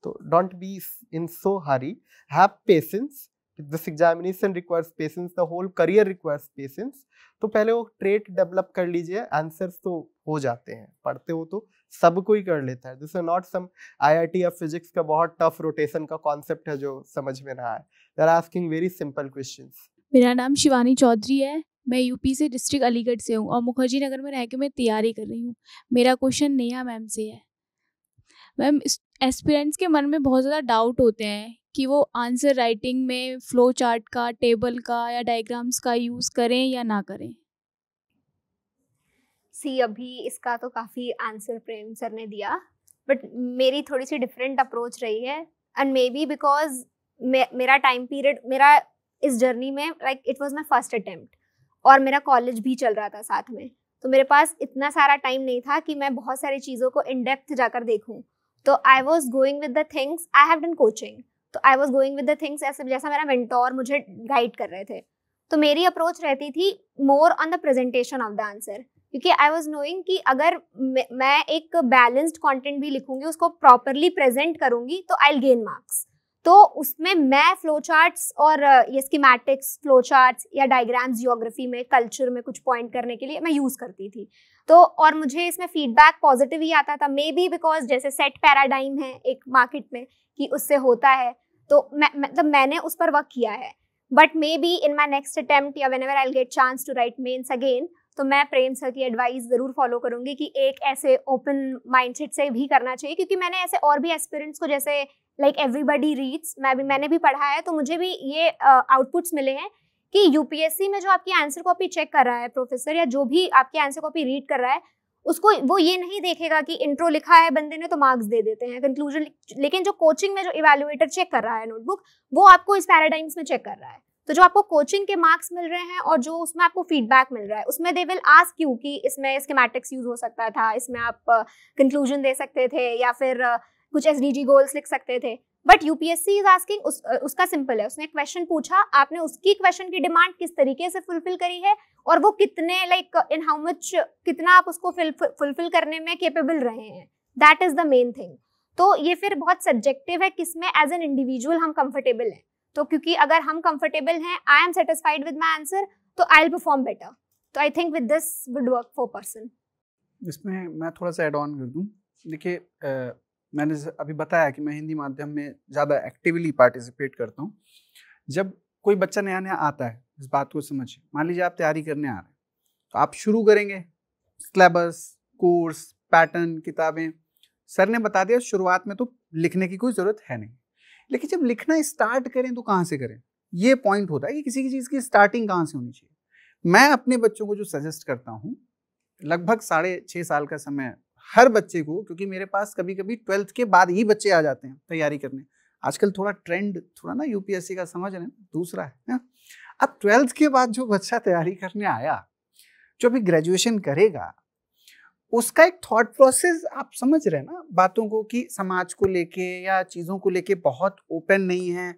तो don't be in so hurry, have patience, this examination requires patience, the whole career requires patience. तो पहले वो ट्रेट डेवलप कर लीजिए, आंसर्स तो हो जाते हैं, पढ़ते हो तो सब कोई कर लेता है। This is not some IIT या फिजिक्स का बहुत टफ रोटेशन का कॉन्सेप्ट है जो समझ में ना आए, they are asking very simple questions. मेरा नाम शिवानी चौधरी है, मैं यूपी से, डिस्ट्रिक्ट अलीगढ़ से हूँ और मुखर्जी नगर में रह के मैं तैयारी कर रही हूँ। मेरा क्वेश्चन नेहा मैम से है। मैम, एस्पिरेंट्स के मन में बहुत ज़्यादा डाउट होते हैं कि वो आंसर राइटिंग में फ्लो चार्ट का, टेबल का या डायग्राम्स का यूज़ करें या ना करें। सी अभी इसका तो काफ़ी आंसर प्रेम सर ने दिया, बट मेरी थोड़ी सी डिफरेंट अप्रोच रही है एंड मे बी बिकॉज मेरा टाइम पीरियड, मेरा इस जर्नी में like it was my first attempt और मेरा कॉलेज भी चल रहा था साथ में, तो मेरे पास इतना सारा टाइम नहीं था कि मैं बहुत सारी चीज़ों को इन डेप्थ जाकर देखूं। तो I was going with the things I have done coaching, तो I was going with the things ऐसे जैसा मेरा मेंटोर मुझे गाइड कर रहे थे। तो मेरी अप्रोच रहती थी more on the presentation of the answer, क्योंकि आई वाज नोइंग कि अगर मैं एक बैलेंस्ड कॉन्टेंट भी लिखूंगी, उसको प्रॉपरली प्रेजेंट करूंगी तो आई विल गेन मार्क्स। तो उसमें मैं फ्लो चार्ट्स और ये स्कीमेटिक्स, फ्लो चार्ट्स या डायग्राम्स ज्योग्राफी में, कल्चर में कुछ पॉइंट करने के लिए मैं यूज़ करती थी। तो और मुझे इसमें फीडबैक पॉजिटिव ही आता था, मे बी बिकॉज जैसे सेट पैराडाइम है एक मार्केट में कि उससे होता है, तो मतलब मैं, मैंने उस पर वर्क किया है। But maybe in my next attempt या whenever I will get chance to write mains again, तो मैं प्रेम सर की एडवाइस ज़रूर फॉलो करूंगी कि एक ऐसे ओपन माइंडसेट से भी करना चाहिए, क्योंकि मैंने ऐसे और भी एस्पिरेंट्स को जैसे लाइक एवरीबडी रीड्स मैं भी मैंने भी पढ़ा है, तो मुझे भी ये आउटपुट्स uh, मिले हैं कि यूपीएससी में जो आपकी आंसर कॉपी चेक कर रहा है प्रोफेसर या जो भी आपकी आंसर कॉपी रीड कर रहा है, उसको वो ये नहीं देखेगा कि इंट्रो लिखा है बंदे ने तो मार्क्स दे देते हैं, कंक्लूजन। लेकिन जो कोचिंग में जो इवेल्युएटर चेक कर रहा है नोटबुक, वो आपको इस पैराडाइम्स में चेक कर रहा है। तो जो आपको कोचिंग के मार्क्स मिल रहे हैं और जो उसमें आपको फीडबैक मिल रहा है, उसमें दे विल आस्क यू कि इसमें स्कीमेटिक्स यूज हो सकता था, इसमें आप कंक्लूजन uh, दे सकते थे या फिर uh, कुछ एसडीजी गोल्स लिख सकते थे। बट यूपीएससी इज आस्किंग, उस, उसका सिंपल है, उसने क्वेश्चन पूछा, आपने उसकी क्वेश्चन की डिमांड किस तरीके से फुलफिल करी है और वो कितने लाइक इन हाउ मच, कितना आप उसको फुलफिल करने में केपेबल रहे हैं, that is the main thing. तो ये फिर बहुत सब्जेक्टिव है किसमें एज एन इंडिविजुअल हम कंफर्टेबल हैं। तो क्योंकि अगर हम कंफर्टेबल हैं, I am satisfied with my answer, तो आई विल परफॉर्म बेटर। तो I think with this would work for person. इसमें मैं थोड़ा सा एड ऑन कर दूं। देखिए, मैंने अभी बताया कि मैं हिंदी माध्यम में ज़्यादा एक्टिवली पार्टिसिपेट करता हूँ। जब कोई बच्चा नया नया आता है, इस बात को समझिए, मान लीजिए आप तैयारी करने आ रहे हैं तो आप शुरू करेंगे सिलेबस, कोर्स, पैटर्न, किताबें, सर ने बता दिया शुरुआत में तो लिखने की कोई ज़रूरत है नहीं, लेकिन जब लिखना स्टार्ट करें तो कहाँ से करें, ये पॉइंट होता है कि किसी की चीज़ की स्टार्टिंग कहाँ से होनी चाहिए। मैं अपने बच्चों को जो सजेस्ट करता हूँ, लगभग साढ़े छः साल का समय हर बच्चे को, क्योंकि मेरे पास कभी कभी ट्वेल्थ के बाद ही बच्चे आ जाते हैं तैयारी करने। आजकल थोड़ा ट्रेंड थोड़ा ना यूपीएससी का समझ रहे हैं दूसरा है ना। अब ट्वेल्थ के बाद जो बच्चा तैयारी करने आया, जो अभी ग्रेजुएशन करेगा, उसका एक थॉट प्रोसेस आप समझ रहे हैं ना बातों को, कि समाज को लेके या चीज़ों को लेके बहुत ओपन नहीं है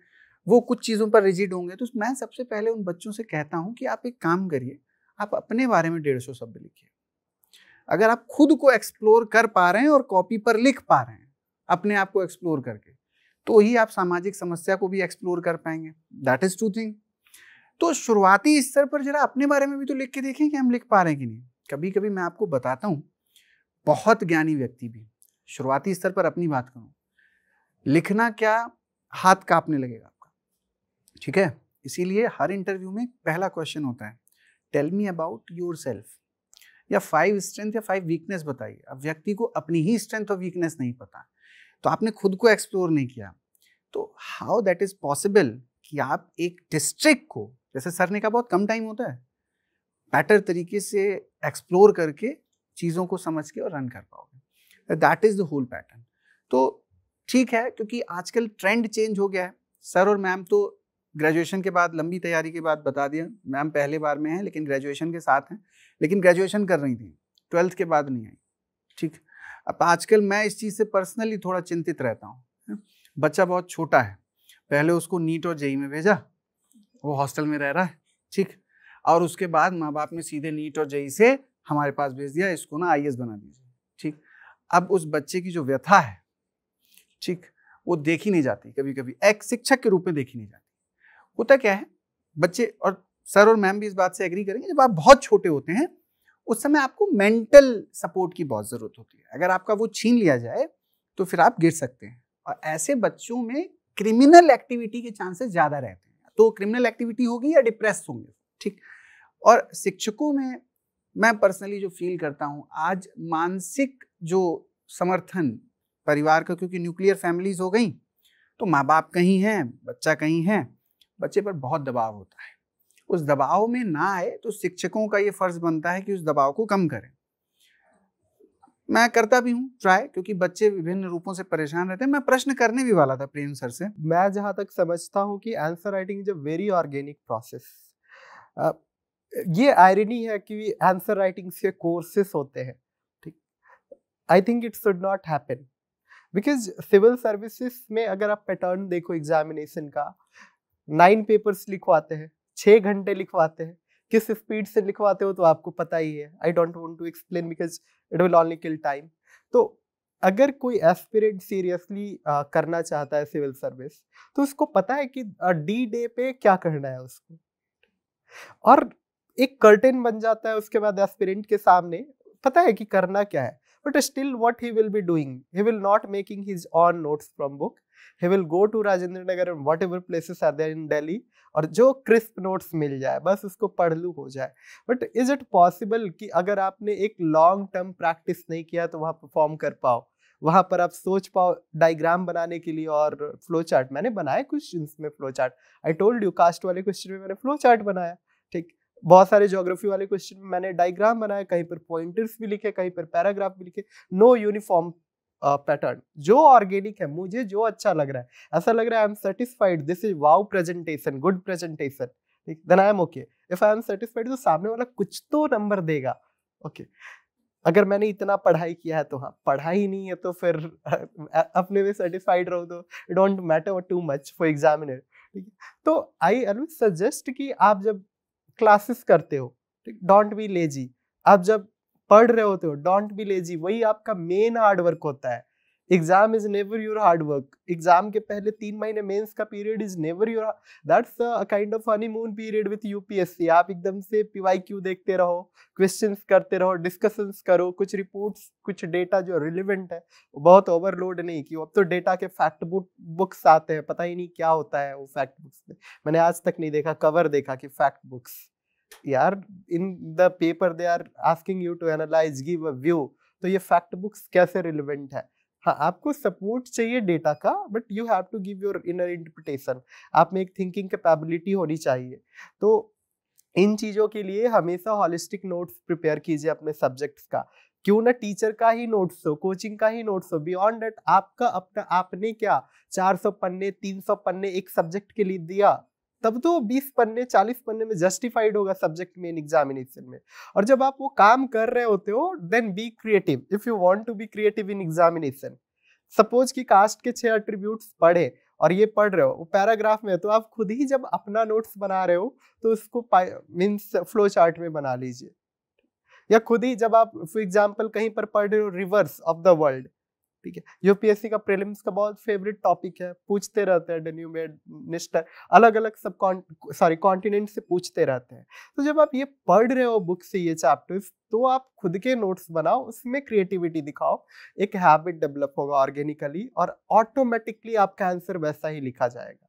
वो, कुछ चीज़ों पर रिजिड होंगे। तो मैं सबसे पहले उन बच्चों से कहता हूँ कि आप एक काम करिए, आप अपने बारे में डेढ़ सौ शब्द लिखिए। अगर आप खुद को एक्सप्लोर कर पा रहे हैं और कॉपी पर लिख पा रहे हैं अपने आप को एक्सप्लोर करके, तो ही आप सामाजिक समस्या को भी एक्सप्लोर कर पाएंगे। That is two thing. तो शुरुआती स्तर पर जरा अपने बारे में भी तो लिख के देखें कि हम लिख पा रहे हैं कि नहीं। कभी कभी मैं आपको बताता हूँ, बहुत ज्ञानी व्यक्ति भी, शुरुआती स्तर पर अपनी बात करूँ, लिखना क्या हाथ काँपने लगेगा आपका, ठीक है। इसीलिए हर इंटरव्यू में पहला क्वेश्चन होता है tell me about yourself, या फाइव स्ट्रेंथ या फाइव वीकनेस बताइए। अब व्यक्ति को अपनी ही स्ट्रेंथ और वीकनेस नहीं पता, तो आपने खुद को एक्सप्लोर नहीं किया, तो हाउ दैट इज पॉसिबल कि आप एक डिस्ट्रिक्ट को, जैसे सर ने कहा बहुत कम टाइम होता है, बेटर तरीके से एक्सप्लोर करके चीज़ों को समझ के और रन कर पाओगे। That is the whole pattern. तो ठीक है, क्योंकि आजकल ट्रेंड चेंज हो गया है। सर और मैम तो ग्रेजुएशन के बाद लंबी तैयारी के बाद बता दिया, मैम पहले बार में हैं लेकिन ग्रेजुएशन के साथ हैं, लेकिन ग्रेजुएशन कर रही थी, ट्वेल्थ के बाद नहीं आई, ठीक। अब आजकल मैं इस चीज़ से पर्सनली थोड़ा चिंतित रहता हूँ। बच्चा बहुत छोटा है, पहले उसको नीट और जेई में भेजा, वो हॉस्टल में रह रहा है, ठीक, और उसके बाद माँ बाप ने सीधे नीट और जेई से हमारे पास भेज दिया, इसको ना आई ए एस बना दीजिए, ठीक। अब उस बच्चे की जो व्यथा है, ठीक, वो देखी नहीं जाती, कभी कभी एक शिक्षक के रूप में देखी नहीं जाती। होता क्या है, बच्चे और सर और मैम भी इस बात से एग्री करेंगे, जब आप बहुत छोटे होते हैं उस समय आपको मेंटल सपोर्ट की बहुत ज़रूरत होती है। अगर आपका वो छीन लिया जाए तो फिर आप गिर सकते हैं, और ऐसे बच्चों में क्रिमिनल एक्टिविटी के चांसेस ज़्यादा रहते हैं। तो क्रिमिनल एक्टिविटी होगी या डिप्रेस होंगे, ठीक। और शिक्षकों में मैं पर्सनली जो फील करता हूँ आज, मानसिक जो समर्थन परिवार का, क्योंकि न्यूक्लियर फैमिलीज हो गई, तो माँ बाप कहीं हैं, बच्चा कहीं है, बच्चे पर बहुत दबाव होता है। उस दबाव में ना आए तो शिक्षकों का ये फर्ज बनता है कि उस दबाव को कम करें। मैं करता भी हूँ ट्राई, क्योंकि बच्चे विभिन्न रूपों से परेशान रहते हैं। मैं प्रश्न करने भी वाला था प्रेम सर से। मैं जहाँ तक समझता हूँ कि answer writing is a very organic process. ये आयरनी है कि आंसर राइटिंग के कोर्सेस होते हैं, ठीक। I think it should not happen, because civil services में अगर आप पैटर्न देखो एग्जामिनेशन का, नाइन पेपर्स लिखवाते हैं, छः घंटे लिखवाते हैं, किस स्पीड से लिखवाते हो तो आपको पता ही है। I don't want to explain because it will only kill time. तो अगर कोई एस्पिरेंट सीरियसली uh, करना चाहता है सिविल सर्विस, तो उसको पता है कि डी डे पे क्या करना है उसको, और एक कर्टेन बन जाता है उसके बाद एस्पिरेंट के सामने, पता है कि करना क्या है। But still what he will be doing, he will not making his own notes from book, he will go to Rajendra Nagar and whatever places are there in Delhi, और जो क्रिस्प नोट्स मिल जाए बस उसको पढ़ लूँ हो जाए। But is it possible कि अगर आपने एक लॉन्ग टर्म प्रैक्टिस नहीं किया तो वहाँ परफॉर्म कर पाओ, वहाँ पर आप सोच पाओ डायग्राम बनाने के लिए और फ्लो चार्ट। मैंने बनाया क्वेश्चन में flow chart, I told you caste वाले क्वेश्चन में मैंने फ्लो चार्ट बनाया, ठीक। बहुत सारे ज्योग्राफी वाले क्वेश्चन में मैंने डायग्राम बनाया, कहीं पर पॉइंटर्स भी लिखे, कहीं पर पैराग्राफ भी लिखे। नो यूनिफॉर्म पैटर्न, uh, जो ऑर्गेनिक है, मुझे जो अच्छा लग रहा है, ऐसा लग रहा है I am satisfied, this is wow presentation, good presentation, then I am okay. If I am satisfied तो सामने वाला कुछ तो नंबर देगा, ओके okay. अगर मैंने इतना पढ़ाई किया है तो हाँ, पढ़ाई नहीं है तो फिर अपने में सेटिस्फाइड रहो तो it don't matter too much for examiner, ठीक है। तो आई ऑलवेज सजेस्ट कि आप जब क्लासेस करते हो, डोंट बी लेजी, आप जब पढ़ रहे होते हो डोंट बी लेजी, वही आपका मेन हार्डवर्क होता है। Exam is never your hard work, exam के पहले तीन महीने मेंस का period is never your, that's a kind of honeymoon period with UPSC. आप एकदम से पीवाईक्यू देखते रहो, क्वेश्चंस करते रहो, डिस्कशंस करो, कुछ रिपोर्ट्स, कुछ डेटा जो रिलेवेंट है, बहुत ओवरलोड नहीं कि अब तो डेटा के फैक्ट बुक्स आते हैं, पता ही नहीं क्या होता है वो फैक्ट बुक्स में, मैंने आज तक नहीं देखा, कवर देखा कि फैक्ट बुक्स, यार in the paper they are asking you to analyse, give a view, तो ये फैक्ट बुक्स कैसे रिलेवेंट है। हाँ, आपको सपोर्ट चाहिए डेटा का, but you have to give your inner interpretation, आप में एक थिंकिंग कैपेबिलिटी होनी चाहिए। तो इन चीज़ों के लिए हमेशा हॉलिस्टिक नोट्स प्रिपेयर कीजिए अपने सब्जेक्ट्स का। क्यों ना टीचर का ही नोट्स हो, कोचिंग का ही नोट्स हो, बियॉन्ड दैट आपका अपना आपने क्या चार सौ पन्ने तीन सौ पन्ने एक सब्जेक्ट के लिए दिया, तब तो बीस पन्ने चालीस पन्ने में जस्टिफाइड होगा सब्जेक्ट में, एग्जामिनेशन में। और जब आप वो काम कर रहे होते हो, then be creative if you want to be creative in examination. Suppose कि कास्ट के छह एट्रीब्यूट्स पढ़े और ये पढ़ रहे हो, वो पैराग्राफ में है, तो आप खुद ही जब अपना नोट्स बना रहे हो तो उसको मीन्स फ्लो चार्ट में बना लीजिए, या खुद ही जब आप फॉर एग्जाम्पल कहीं पर पढ़ रहे हो रिवर्स ऑफ द वर्ल्ड, ठीक है, यूपीएससी का प्रीलिम्स का बहुत फेवरेट टॉपिक है, पूछते रहते हैं डेन्यूब निस्टर, अलग अलग सब कॉन् सॉरी कॉन्टिनेंट से पूछते रहते हैं। तो जब आप ये पढ़ रहे हो बुक से ये चैप्टर्स, तो आप खुद के नोट्स बनाओ, उसमें क्रिएटिविटी दिखाओ, एक हैबिट डेवलप होगा ऑर्गेनिकली और ऑटोमेटिकली आपका आंसर वैसा ही लिखा जाएगा।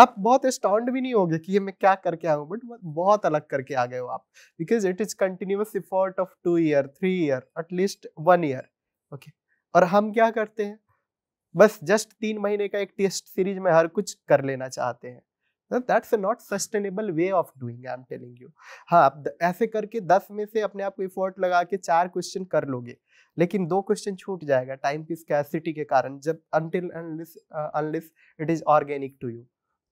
आप बहुत स्टॉन्ड भी नहीं होगे कि ये मैं क्या करके आऊँ, बट बहुत अलग करके आ गए हो आप, because it is continuous effort of two year three year at least one year, okay. और हम क्या करते हैं, बस जस्ट तीन महीने का एक टेस्ट सीरीज में हर कुछ कर लेना चाहते हैं। That's not sustainable way of doing, I am telling you. हाँ, आप ऐसे करके दस में से अपने आप को एफर्ट लगा के चार क्वेश्चन कर लोगे, लेकिन दो क्वेश्चन छूट जाएगा टाइम की स्कैसिटी के कारण, जब until unless unless it is organic to you.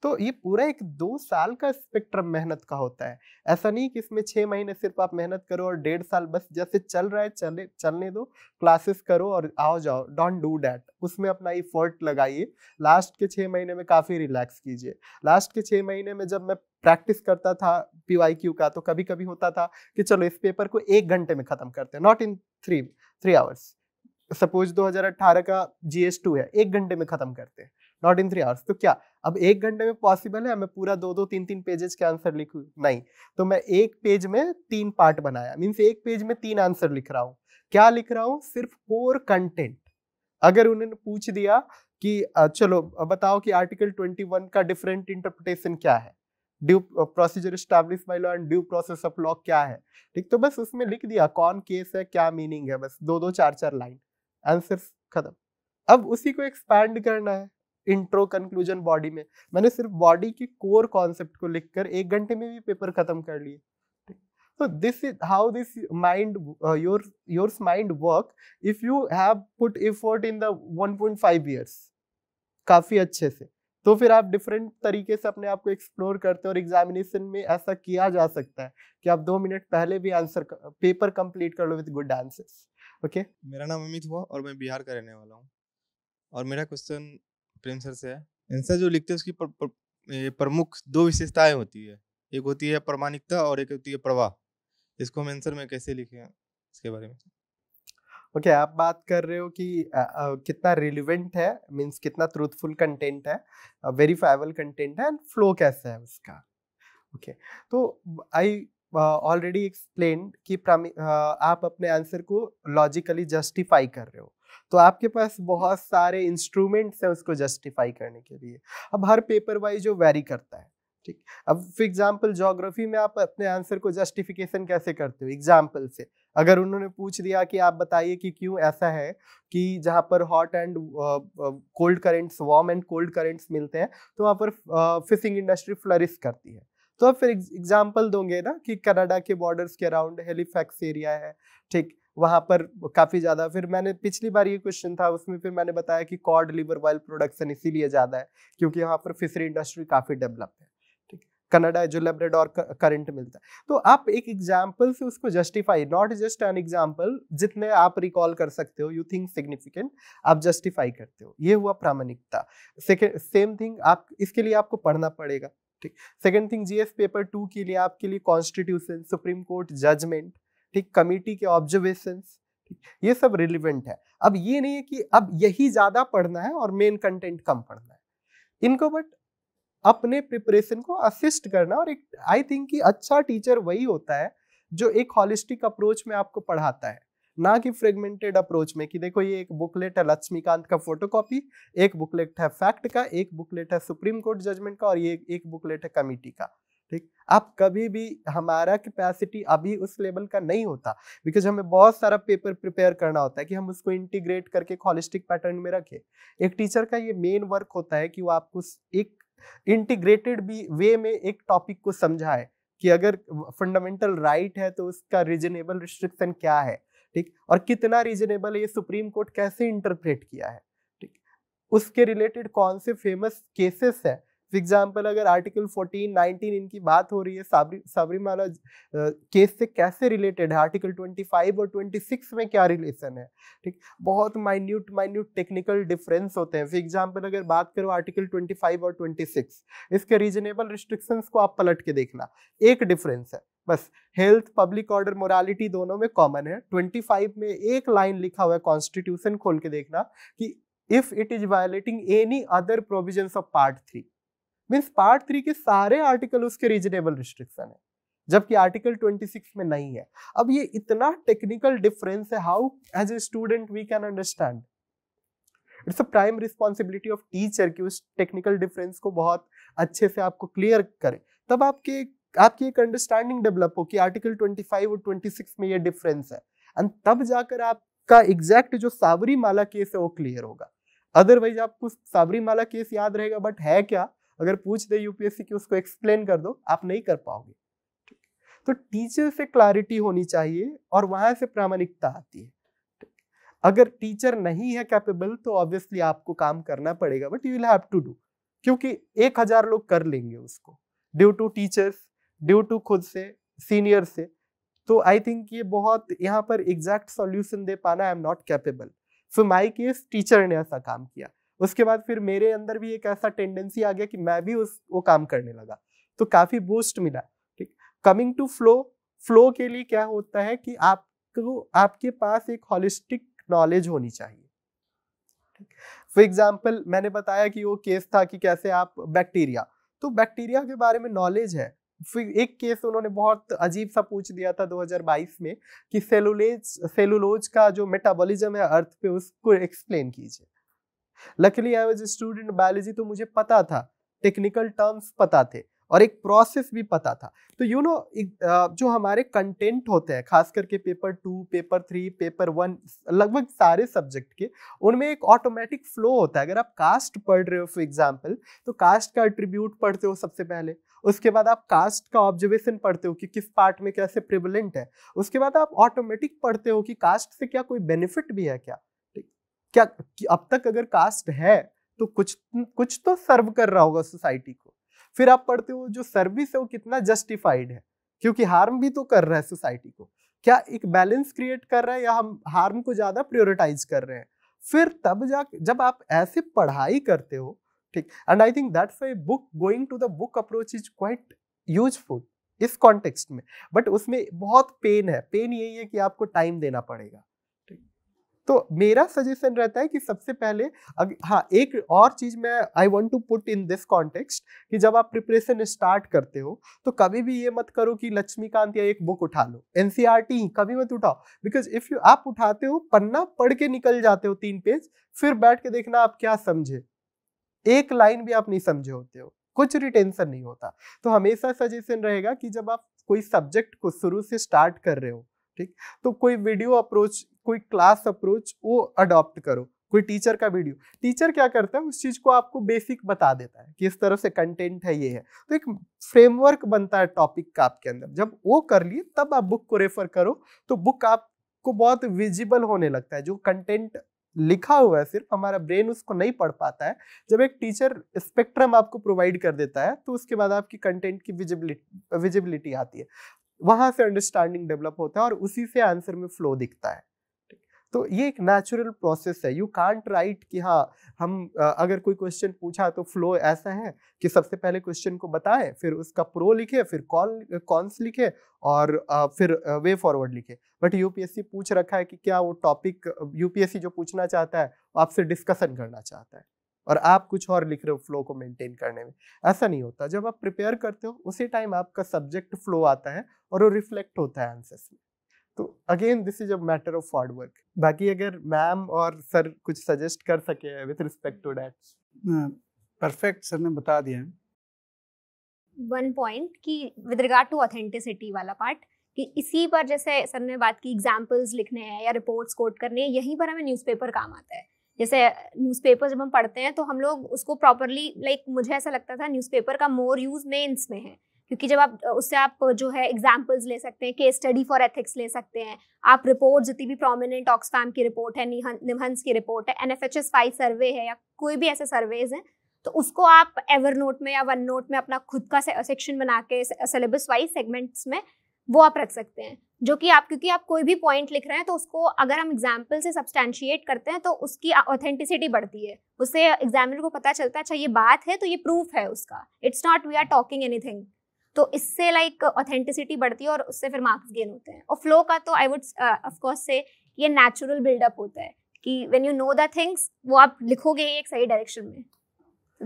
तो ये पूरा एक दो साल का स्पेक्ट्रम मेहनत का होता है। ऐसा नहीं कि इसमें छः महीने सिर्फ आप मेहनत करो और डेढ़ साल बस जैसे चल रहा है चले चलने दो, क्लासेस करो और आओ जाओ। Don't do that. उसमें अपना एफर्ट लगाइए। लास्ट के छः महीने में काफ़ी रिलैक्स कीजिए। लास्ट के छः महीने में जब मैं प्रैक्टिस करता था पी वाई क्यू का, तो कभी कभी होता था कि चलो इस पेपर को एक घंटे में ख़त्म करते हैं, not in three three hours. Suppose दो हज़ार अट्ठारह का जी एस टू है, एक घंटे में ख़त्म करते हैं, नॉट इन थ्री आवर्स। तो क्या अब एक घंटे में पॉसिबल है मैं पूरा दो दो तीन तीन पेजेस के आंसर लिखूं? नहीं। तो मैं एक पेज में तीन पार्ट बनाया, मीन्स एक पेज में तीन आंसर लिख रहा हूँ। क्या लिख रहा हूँ? सिर्फ कोर कंटेंट। अगर उन्होंने पूछ दिया कि चलो बताओ कि आर्टिकल ट्वेंटी वन का डिफरेंट इंटरप्रिटेशन क्या है, due procedure establish by law and due process of law क्या है, ठीक, तो बस उसमें लिख दिया कौन केस है, क्या मीनिंग है, बस दो दो चार चार लाइन, आंसर खत्म। अब उसी को एक्सपैंड करना है इंट्रो कंक्लूजन बॉडी में। मैंने सिर्फ बॉडी के कोर कॉन्सेप्ट को लिखकर एक घंटे में भी पेपर खत्म कर लिए। तो this is how this mind your yours mind work if you have put effort in the one point five years काफी अच्छे से। तो फिर आप डिफरेंट तरीके से अपने आप को एक्सप्लोर करते हो, और एग्जामिनेशन में ऐसा किया जा सकता है कि आप दो मिनट पहले भी आंसर पेपर कंप्लीट कर लो विद गुड आंसर्स। ओके, मेरा नाम अमित हुआ और मैं बिहार का रहने वाला हूँ, और मेरा क्वेश्चन प्रेम सर से है। आंसर जो लिखते हैं उसकी पर, पर, प्रमुख दो विशेषताएं होती है, एक होती है प्रामाणिकता और एक होती है प्रवाह। इसको हम आंसर में कैसे लिखें, इसके बारे में। ओके okay, आप बात कर रहे हो कि आ, आ, कितना रिलेवेंट है, मींस कितना ट्रूथफुल कंटेंट है, वेरीफाइबल कंटेंट है, एंड फ्लो कैसा है उसका। ओके okay, तो आई ऑलरेडी एक्सप्लेन कि uh, आप अपने आंसर को लॉजिकली जस्टिफाई कर रहे हो, तो आपके पास बहुत सारे इंस्ट्रूमेंट्स हैं उसको जस्टिफाई करने के लिए। अब हर पेपर वाइज जो वेरी करता है, ठीक। अब फॉर एग्जांपल ज्योग्राफी में आप अपने आंसर को जस्टिफिकेशन कैसे करते हो? एग्जांपल से। अगर उन्होंने पूछ दिया कि आप बताइए कि क्यों ऐसा है कि जहाँ पर hot and cold currents, warm and cold currents मिलते हैं, तो वहाँ पर फिशिंग इंडस्ट्री फ्लरिश करती है, तो आप फिर एग्जाम्पल दोगे ना कि कनाडा के बॉर्डर्स के अराउंड हेलीफैक्स एरिया है, ठीक, वहाँ पर काफ़ी ज़्यादा। फिर मैंने पिछली बार ये क्वेश्चन था, उसमें फिर मैंने बताया कि कॉड लिवर ऑयल प्रोडक्शन इसीलिए ज़्यादा है क्योंकि यहाँ पर फिशरी इंडस्ट्री काफ़ी डेवलप है, ठीक। कनाडा जो लेब्राडोर करंट मिलता है, तो आप एक एग्जाम्पल से उसको justify, not just an example, जितने आप रिकॉल कर सकते हो, यू थिंक सिग्निफिकेंट, आप जस्टिफाई करते हो। ये हुआ प्रामाणिकता। सेकेंड सेम थिंग, आप इसके लिए आपको पढ़ना पड़ेगा, ठीक। Second thing, GS paper two के लिए आपके लिए कॉन्स्टिट्यूशन, सुप्रीम कोर्ट जजमेंट, ठीक, कमेटी के ऑब्जर्वेशंस, ये सब रिलेवेंट है। अब ये नहीं है कि अब यही ज़्यादा पढ़ना है और मेन कंटेंट कम पढ़ना है इनको, बट अपने प्रिपरेशन को असिस्ट करना। और एक आई थिंक कि अच्छा टीचर वही होता है जो एक हॉलिस्टिक अप्रोच में आपको पढ़ाता है, ना कि फ्रेगमेंटेड अप्रोच में कि देखो ये एक बुकलेट है लक्ष्मीकांत का फोटोकॉपी, एक बुकलेट है फैक्ट का, एक बुकलेट है सुप्रीम कोर्ट जजमेंट का, और ये एक बुकलेट है कमेटी का। ठीक, आप कभी भी, हमारा कैपेसिटी अभी उस लेवल का नहीं होता, बिकॉज हमें बहुत सारा पेपर प्रिपेयर करना होता है कि हम उसको इंटीग्रेट करके होलिस्टिक पैटर्न में रखें। एक टीचर का ये मेन वर्क होता है कि वो आपको एक इंटीग्रेटेड भी वे में एक टॉपिक को समझाए कि अगर फंडामेंटल राइट right है तो उसका रीजनेबल रिस्ट्रिक्शन क्या है, ठीक, और कितना रीजनेबल है, ये सुप्रीम कोर्ट कैसे इंटरप्रेट किया है, ठीक, उसके रिलेटेड कौन से फेमस केसेस है। फॉर एग्जाम्पल अगर आर्टिकल फोर्टीन, नाइनटीन इनकी बात हो रही है, साबरी साबरीमाला केस से कैसे रिलेटेड है, आर्टिकल ट्वेंटी फाइव और ट्वेंटी सिक्स में क्या रिलेशन है, ठीक, बहुत माइन्यूट माइन्यूट टेक्निकल डिफरेंस होते हैं। फॉर एग्जाम्पल अगर बात करो आर्टिकल ट्वेंटी फाइव और ट्वेंटी सिक्स, इसके रीजनेबल रिस्ट्रिक्शंस को आप पलट के देखना, एक डिफरेंस है बस, हेल्थ, पब्लिक ऑर्डर, मोरालिटी दोनों में कॉमन है। ट्वेंटी फाइव में एक लाइन लिखा हुआ है, कॉन्स्टिट्यूशन खोल के देखना कि if it is violating any other provisions of part three, means part three के सारे आर्टिकल उसके रीजनेबल रिस्ट्रिक्शन है, जबकि आर्टिकल ट्वेंटी सिक्स में नहीं है। अब ये इतना टेक्निकल डिफरेंस है, how as a student we can understand. It's a prime responsibility of teacher कि उस टेक्निकल डिफरेंस को बहुत अच्छे से आपको क्लियर करें, तब आपके आपकी एक अंडरस्टैंडिंग डेवलप हो कि आर्टिकल ट्वेंटी फाइव और ट्वेंटी सिक्स में ये डिफरेंस है, एंड तब जाकर आपका एग्जैक्ट जो साबरीमाला केस है वो क्लियर होगा। अदरवाइज आपको साबरीमाला केस याद रहेगा, बट है क्या, अगर पूछ दे यूपीएससी की उसको एक्सप्लेन कर दो, आप नहीं कर पाओगे। तो टीचर से क्लैरिटी होनी चाहिए और वहां से प्रामाणिकता आती है। अगर टीचर नहीं है कैपेबल तो ऑब्वियसली आपको काम करना पड़ेगा, but you will have to do, क्योंकि एक हजार लोग कर लेंगे उसको, due to teachers, due to खुद से, सीनियर से। तो आई थिंक ये बहुत, यहाँ पर एग्जैक्ट सॉल्यूशन दे पाना I am not capable. So my case teacher ने ऐसा काम किया, उसके बाद फिर मेरे अंदर भी एक ऐसा टेंडेंसी आ गया कि मैं भी उस वो काम करने लगा, तो काफी बूस्ट मिला। ठीक, कमिंग टू फ्लो, फ्लो के लिए क्या होता है कि आपको, आपके पास एक होलिस्टिक नॉलेज होनी चाहिए। फॉर एग्जाम्पल मैंने बताया कि वो केस था कि कैसे आप बैक्टीरिया, तो बैक्टीरिया के बारे में नॉलेज है। फिर एक केस उन्होंने बहुत अजीब सा पूछ दिया था दो हज़ार बाईस में कि सेलुलोज सेलुलोज का जो मेटाबॉलिज्म है अर्थ पे, उसको एक्सप्लेन कीजिए। Luckily I was a student biology, तो मुझे पता था, टेक्निकल टर्म्स पता थे और एक प्रोसेस भी पता था। तो यू you नो know, जो हमारे कंटेंट होते हैं, खास करके paper two, paper three, paper one, लगभग सारे सब्जेक्ट के, उनमें एक ऑटोमेटिक फ्लो होता है। अगर आप कास्ट पढ़ रहे हो फॉर एग्जांपल, तो कास्ट का एट्रीब्यूट पढ़ते हो सबसे पहले, उसके बाद आप कास्ट का ऑब्जर्वेशन पढ़ते हो कि किस पार्ट में कैसे प्रिवलेंट है, उसके बाद आप ऑटोमेटिक पढ़ते हो कि कास्ट से क्या कोई बेनिफिट भी है क्या, क्या अब तक अगर कास्ट है तो कुछ कुछ तो सर्व कर रहा होगा सोसाइटी को। फिर आप पढ़ते हो जो सर्विस है वो कितना जस्टिफाइड है, क्योंकि हार्म भी तो कर रहा है सोसाइटी को, क्या एक बैलेंस क्रिएट कर रहा है या हम हार्म को ज्यादा प्रायोरिटाइज कर रहे हैं। फिर तब जा जब आप ऐसे पढ़ाई करते हो, ठीक, and I think that's why book going to the book approach is quite useful इस कॉन्टेक्स्ट में। बट उसमें बहुत पेन है, पेन यही है कि आपको टाइम देना पड़ेगा। तो मेरा सजेशन रहता है कि सबसे पहले, हाँ, एक और चीज मैं I want to put in this context कि जब आप प्रिपरेशन स्टार्ट करते हो तो कभी भी ये मत करो कि लक्ष्मीकांत या एक बुक उठा लो, एनसीईआरटी कभी मत उठाओ, बिकॉज इफ यू आप उठाते हो, पन्ना पढ़ के निकल जाते हो तीन पेज, फिर बैठ के देखना आप क्या समझे, एक लाइन भी आप नहीं समझे होते हो, कुछ रिटेंशन नहीं होता। तो हमेशा सजेशन रहेगा कि जब आप कोई सब्जेक्ट को शुरू से स्टार्ट कर रहे हो, ठीक, तो कोई वीडियो अप्रोच, कोई क्लास अप्रोच वो अडॉप्ट करो, कोई टीचर का वीडियो। टीचर क्या करता है, उस चीज को आपको बेसिक बता देता है कि इस तरह से कंटेंट है, ये है, तो एक फ्रेमवर्क बनता है टॉपिक का आपके अंदर। जब वो कर लिए तब आप बुक को रेफर करो, तो बुक आपको बहुत विजिबल होने लगता है, जो कंटेंट लिखा हुआ है सिर्फ हमारा ब्रेन उसको नहीं पढ़ पाता है। जब एक टीचर स्पेक्ट्रम आपको प्रोवाइड कर देता है तो उसके बाद आपकी कंटेंट की विजिबिलिटी विजिबिलिटी आती है, वहां से अंडरस्टैंडिंग डेवलप होता है और उसी से आंसर में फ्लो दिखता है। तो ये एक नेचुरल प्रोसेस है, यू कांट राइट कि हाँ हम अगर कोई क्वेश्चन पूछा तो फ्लो ऐसा है कि सबसे पहले क्वेश्चन को बताएं, फिर उसका प्रो लिखे, फिर कॉल कॉन्स लिखे और फिर वे फॉरवर्ड लिखे। बट यूपीएससी पूछ रखा है कि क्या वो टॉपिक, यूपीएससी जो पूछना चाहता है वो आपसे डिस्कशन करना चाहता है और आप कुछ और लिख रहे हो फ्लो को मेंटेन करने में। ऐसा नहीं होता, जब आप प्रिपेयर करते हो उसी टाइम आपका सब्जेक्ट फ्लो आता है और वो रिफ्लेक्ट होता है आंसर्स में। तो again this is a matter of hard work. बाकी अगर मैम और सर कुछ सजेस्ट कर सके with respect to that. Perfect, sir ने बता दिया है। वन पॉइंट कि विद रिगार्ड टू ऑथेंटिसिटी वाला पार्ट, कि इसी पर जैसे सर ने बात की एग्जाम्पल्स लिखने हैं या रिपोर्ट्स कोट करने हैं, यहीं पर हमें न्यूज़पेपर काम आता है। जैसे न्यूज़पेपर जब हम पढ़ते हैं तो हम लोग उसको प्रॉपरली लाइक like, मुझे ऐसा लगता था न्यूज़पेपर का मोर यूज़ मेंस में है, क्योंकि जब आप उससे आप जो है एग्जाम्पल्स ले सकते हैं, केस स्टडी फॉर एथिक्स ले सकते हैं, आप रिपोर्ट जितनी भी प्रोमिनेंट ऑक्सफैम की रिपोर्ट है, निमहंस की रिपोर्ट है, एनएफएचएस फाइव सर्वे है या कोई भी ऐसे सर्वेज हैं, तो उसको आप एवर नोट में या वन नोट में अपना खुद का सेक्शन बना के सिलेबस वाइज सेगमेंट्स में वो आप रख सकते हैं, जो कि आप क्योंकि आप कोई भी पॉइंट लिख रहे हैं तो उसको अगर हम एग्जाम्पल से सब्सटैंशिएट करते हैं तो उसकी ऑथेंटिसिटी बढ़ती है, उससे एग्जामिनर को पता चलता है अच्छा ये बात है तो ये प्रूफ है उसका, it's not we are talking anything. तो इससे लाइक ऑथेंटिसिटी बढ़ती है और उससे फिर मार्क्स गेन होते हैं। और फ्लो का तो आई वुड ऑफ कोर्स से ये नेचुरल बिल्डअप होता है कि when you know the things वो आप लिखोगे एक सही डायरेक्शन में।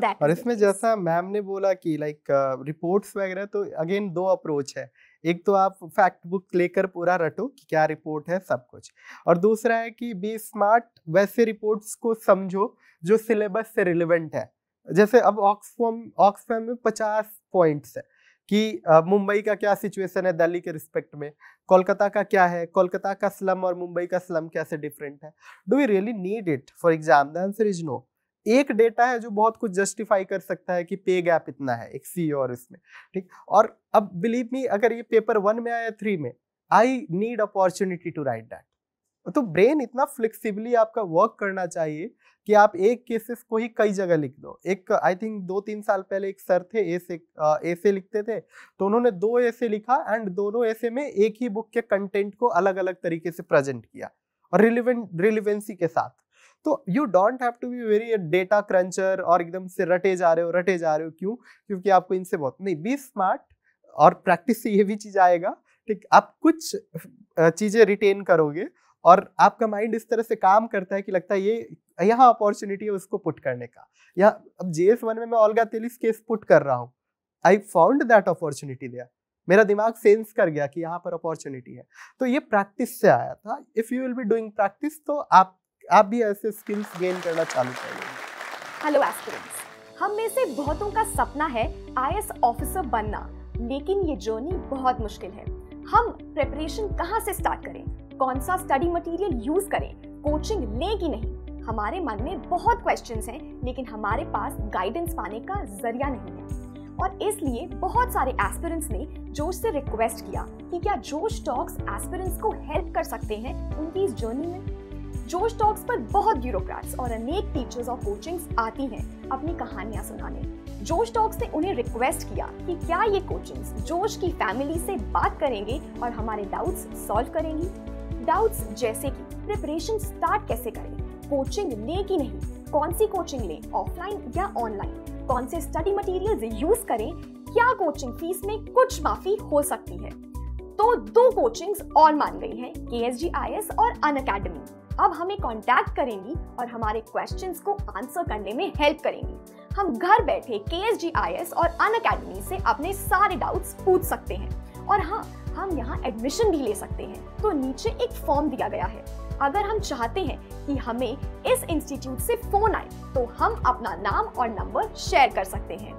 That और इसमें जैसा मैम ने बोला कि लाइक रिपोर्ट्स वगैरह, तो अगेन दो अप्रोच है, एक तो आप फैक्ट बुक लेकर पूरा रटो कि क्या रिपोर्ट है सब कुछ, और दूसरा है कि बी स्मार्ट, वैसे रिपोर्ट्स को समझो जो सिलेबस से रिलेवेंट है। जैसे अब ऑक्सफैम ऑक्सफैम में पचास पॉइंट्स है कि मुंबई का क्या सिचुएशन है दिल्ली के रिस्पेक्ट में, कोलकाता का क्या है, कोलकाता का स्लम और मुंबई का स्लम कैसे डिफरेंट है। Do we really need it for exam? The answer is no. एक डेटा है जो बहुत कुछ जस्टिफाई कर सकता है कि पे गैप इतना है, एक सी और इसमें ठीक। और अब बिलीव मी, अगर ये पेपर वन में आया थ्री में, I need opportunity to write that. तो ब्रेन इतना फ्लेक्सिबली आपका वर्क करना चाहिए कि आप एक केसेस को ही कई जगह लिख दो। एक आई थिंक दो तीन साल पहले एक सर थे, ए से ए से लिखते थे, तो उन्होंने दो एसे लिखा एंड दोनों एसे में एक ही बुक के कंटेंट को अलग अलग तरीके से प्रेजेंट किया और रिलेवेंट रिलेवेंसी के साथ। तो you don't have to be very data cruncher और एकदम से रटे जा रहे हो रटे जा रहे हो क्यों? क्योंकि आपको इनसे बहुत नहीं, बी स्मार्ट और प्रैक्टिस से ये भी चीज़ आएगा ठीक। आप कुछ चीज़ें रिटेन करोगे और आपका माइंड इस तरह से काम करता है कि लगता है ये यहाँ अपॉर्चुनिटी है उसको पुट करने का। या अब जी एस वन में मैं ओल्गा तेलिस केस पुट कर रहा हूँ, I found that opportunity there, मेरा दिमाग सेंस कर गया कि यहाँ पर अपॉर्चुनिटी है। तो ये प्रैक्टिस से आया था। If you will be doing practice तो आप आप भी ऐसे स्किल्स गेन करना चालू करेंगे। हेलो एस्पिरेंट्स, हम में से बहुतों का सपना है आईएएस ऑफिसर बनना, लेकिन ये जर्नी बहुत मुश्किल है। हम प्रिपरेशन कहाँ से स्टार्ट करें, कौन सा स्टडी मटेरियल यूज करें, कोचिंग लें कि नहीं? हमारे मन में बहुत क्वेश्चंस हैं, लेकिन हमारे पास गाइडेंस पाने का जरिया नहीं है। और इसलिए बहुत सारे एस्पिरेंट्स ने जोश से रिक्वेस्ट किया कि क्या जोश टॉक्स एस्पिरेंट्स को हेल्प कर सकते हैं उनकी इस जर्नी में। जोश टॉक्स पर बहुत ब्यूरोक्रेट्स और अनेक टीचर्स और कोचिंग्स आती हैं अपनी कहानियां सुनाने। जोश टॉक्स ने उन्हें रिक्वेस्ट किया कि क्या ये कोचिंग्स जोश की फैमिली से बात करेंगे और हमारे डाउट्स सॉल्व करेंगी। डाउट्स जैसे कि प्रिपरेशन स्टार्ट कैसे करें, कोचिंग लें कि नहीं, कौन सी कोचिंग लें, ऑफलाइन या ऑनलाइन, कौन से स्टडी मटीरियल यूज करें, क्या कोचिंग फीस में कुछ माफी हो सकती है। तो दो कोचिंग्स और मान गई हैं, केएसजी आईएएस और अनअकैडमी। अब हमें कांटेक्ट करेंगी और हमारे क्वेश्चंस को आंसर करने में हेल्प करेंगी। हम घर बैठे केएसजी आईएएस और अनअकैडमी से अपने सारे डाउट्स पूछ सकते हैं। और हाँ, हम यहाँ एडमिशन भी ले सकते हैं, तो नीचे एक फॉर्म दिया गया है। अगर हम चाहते हैं कि हमें इस इंस्टीट्यूट से फोन आए तो हम अपना नाम और नंबर शेयर कर सकते हैं।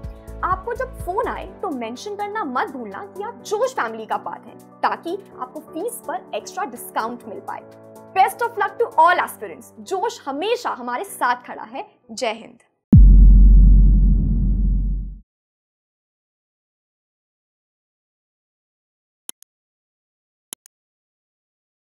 आपको जब फोन आए तो मेंशन करना मत भूलना कि आप जोश फैमिली का पार्ट हैं, ताकि आपको फीस पर एक्स्ट्रा डिस्काउंट मिल पाए। Best of luck to all aspirants. जोश हमेशा हमारे साथ खड़ा है। जय हिंद।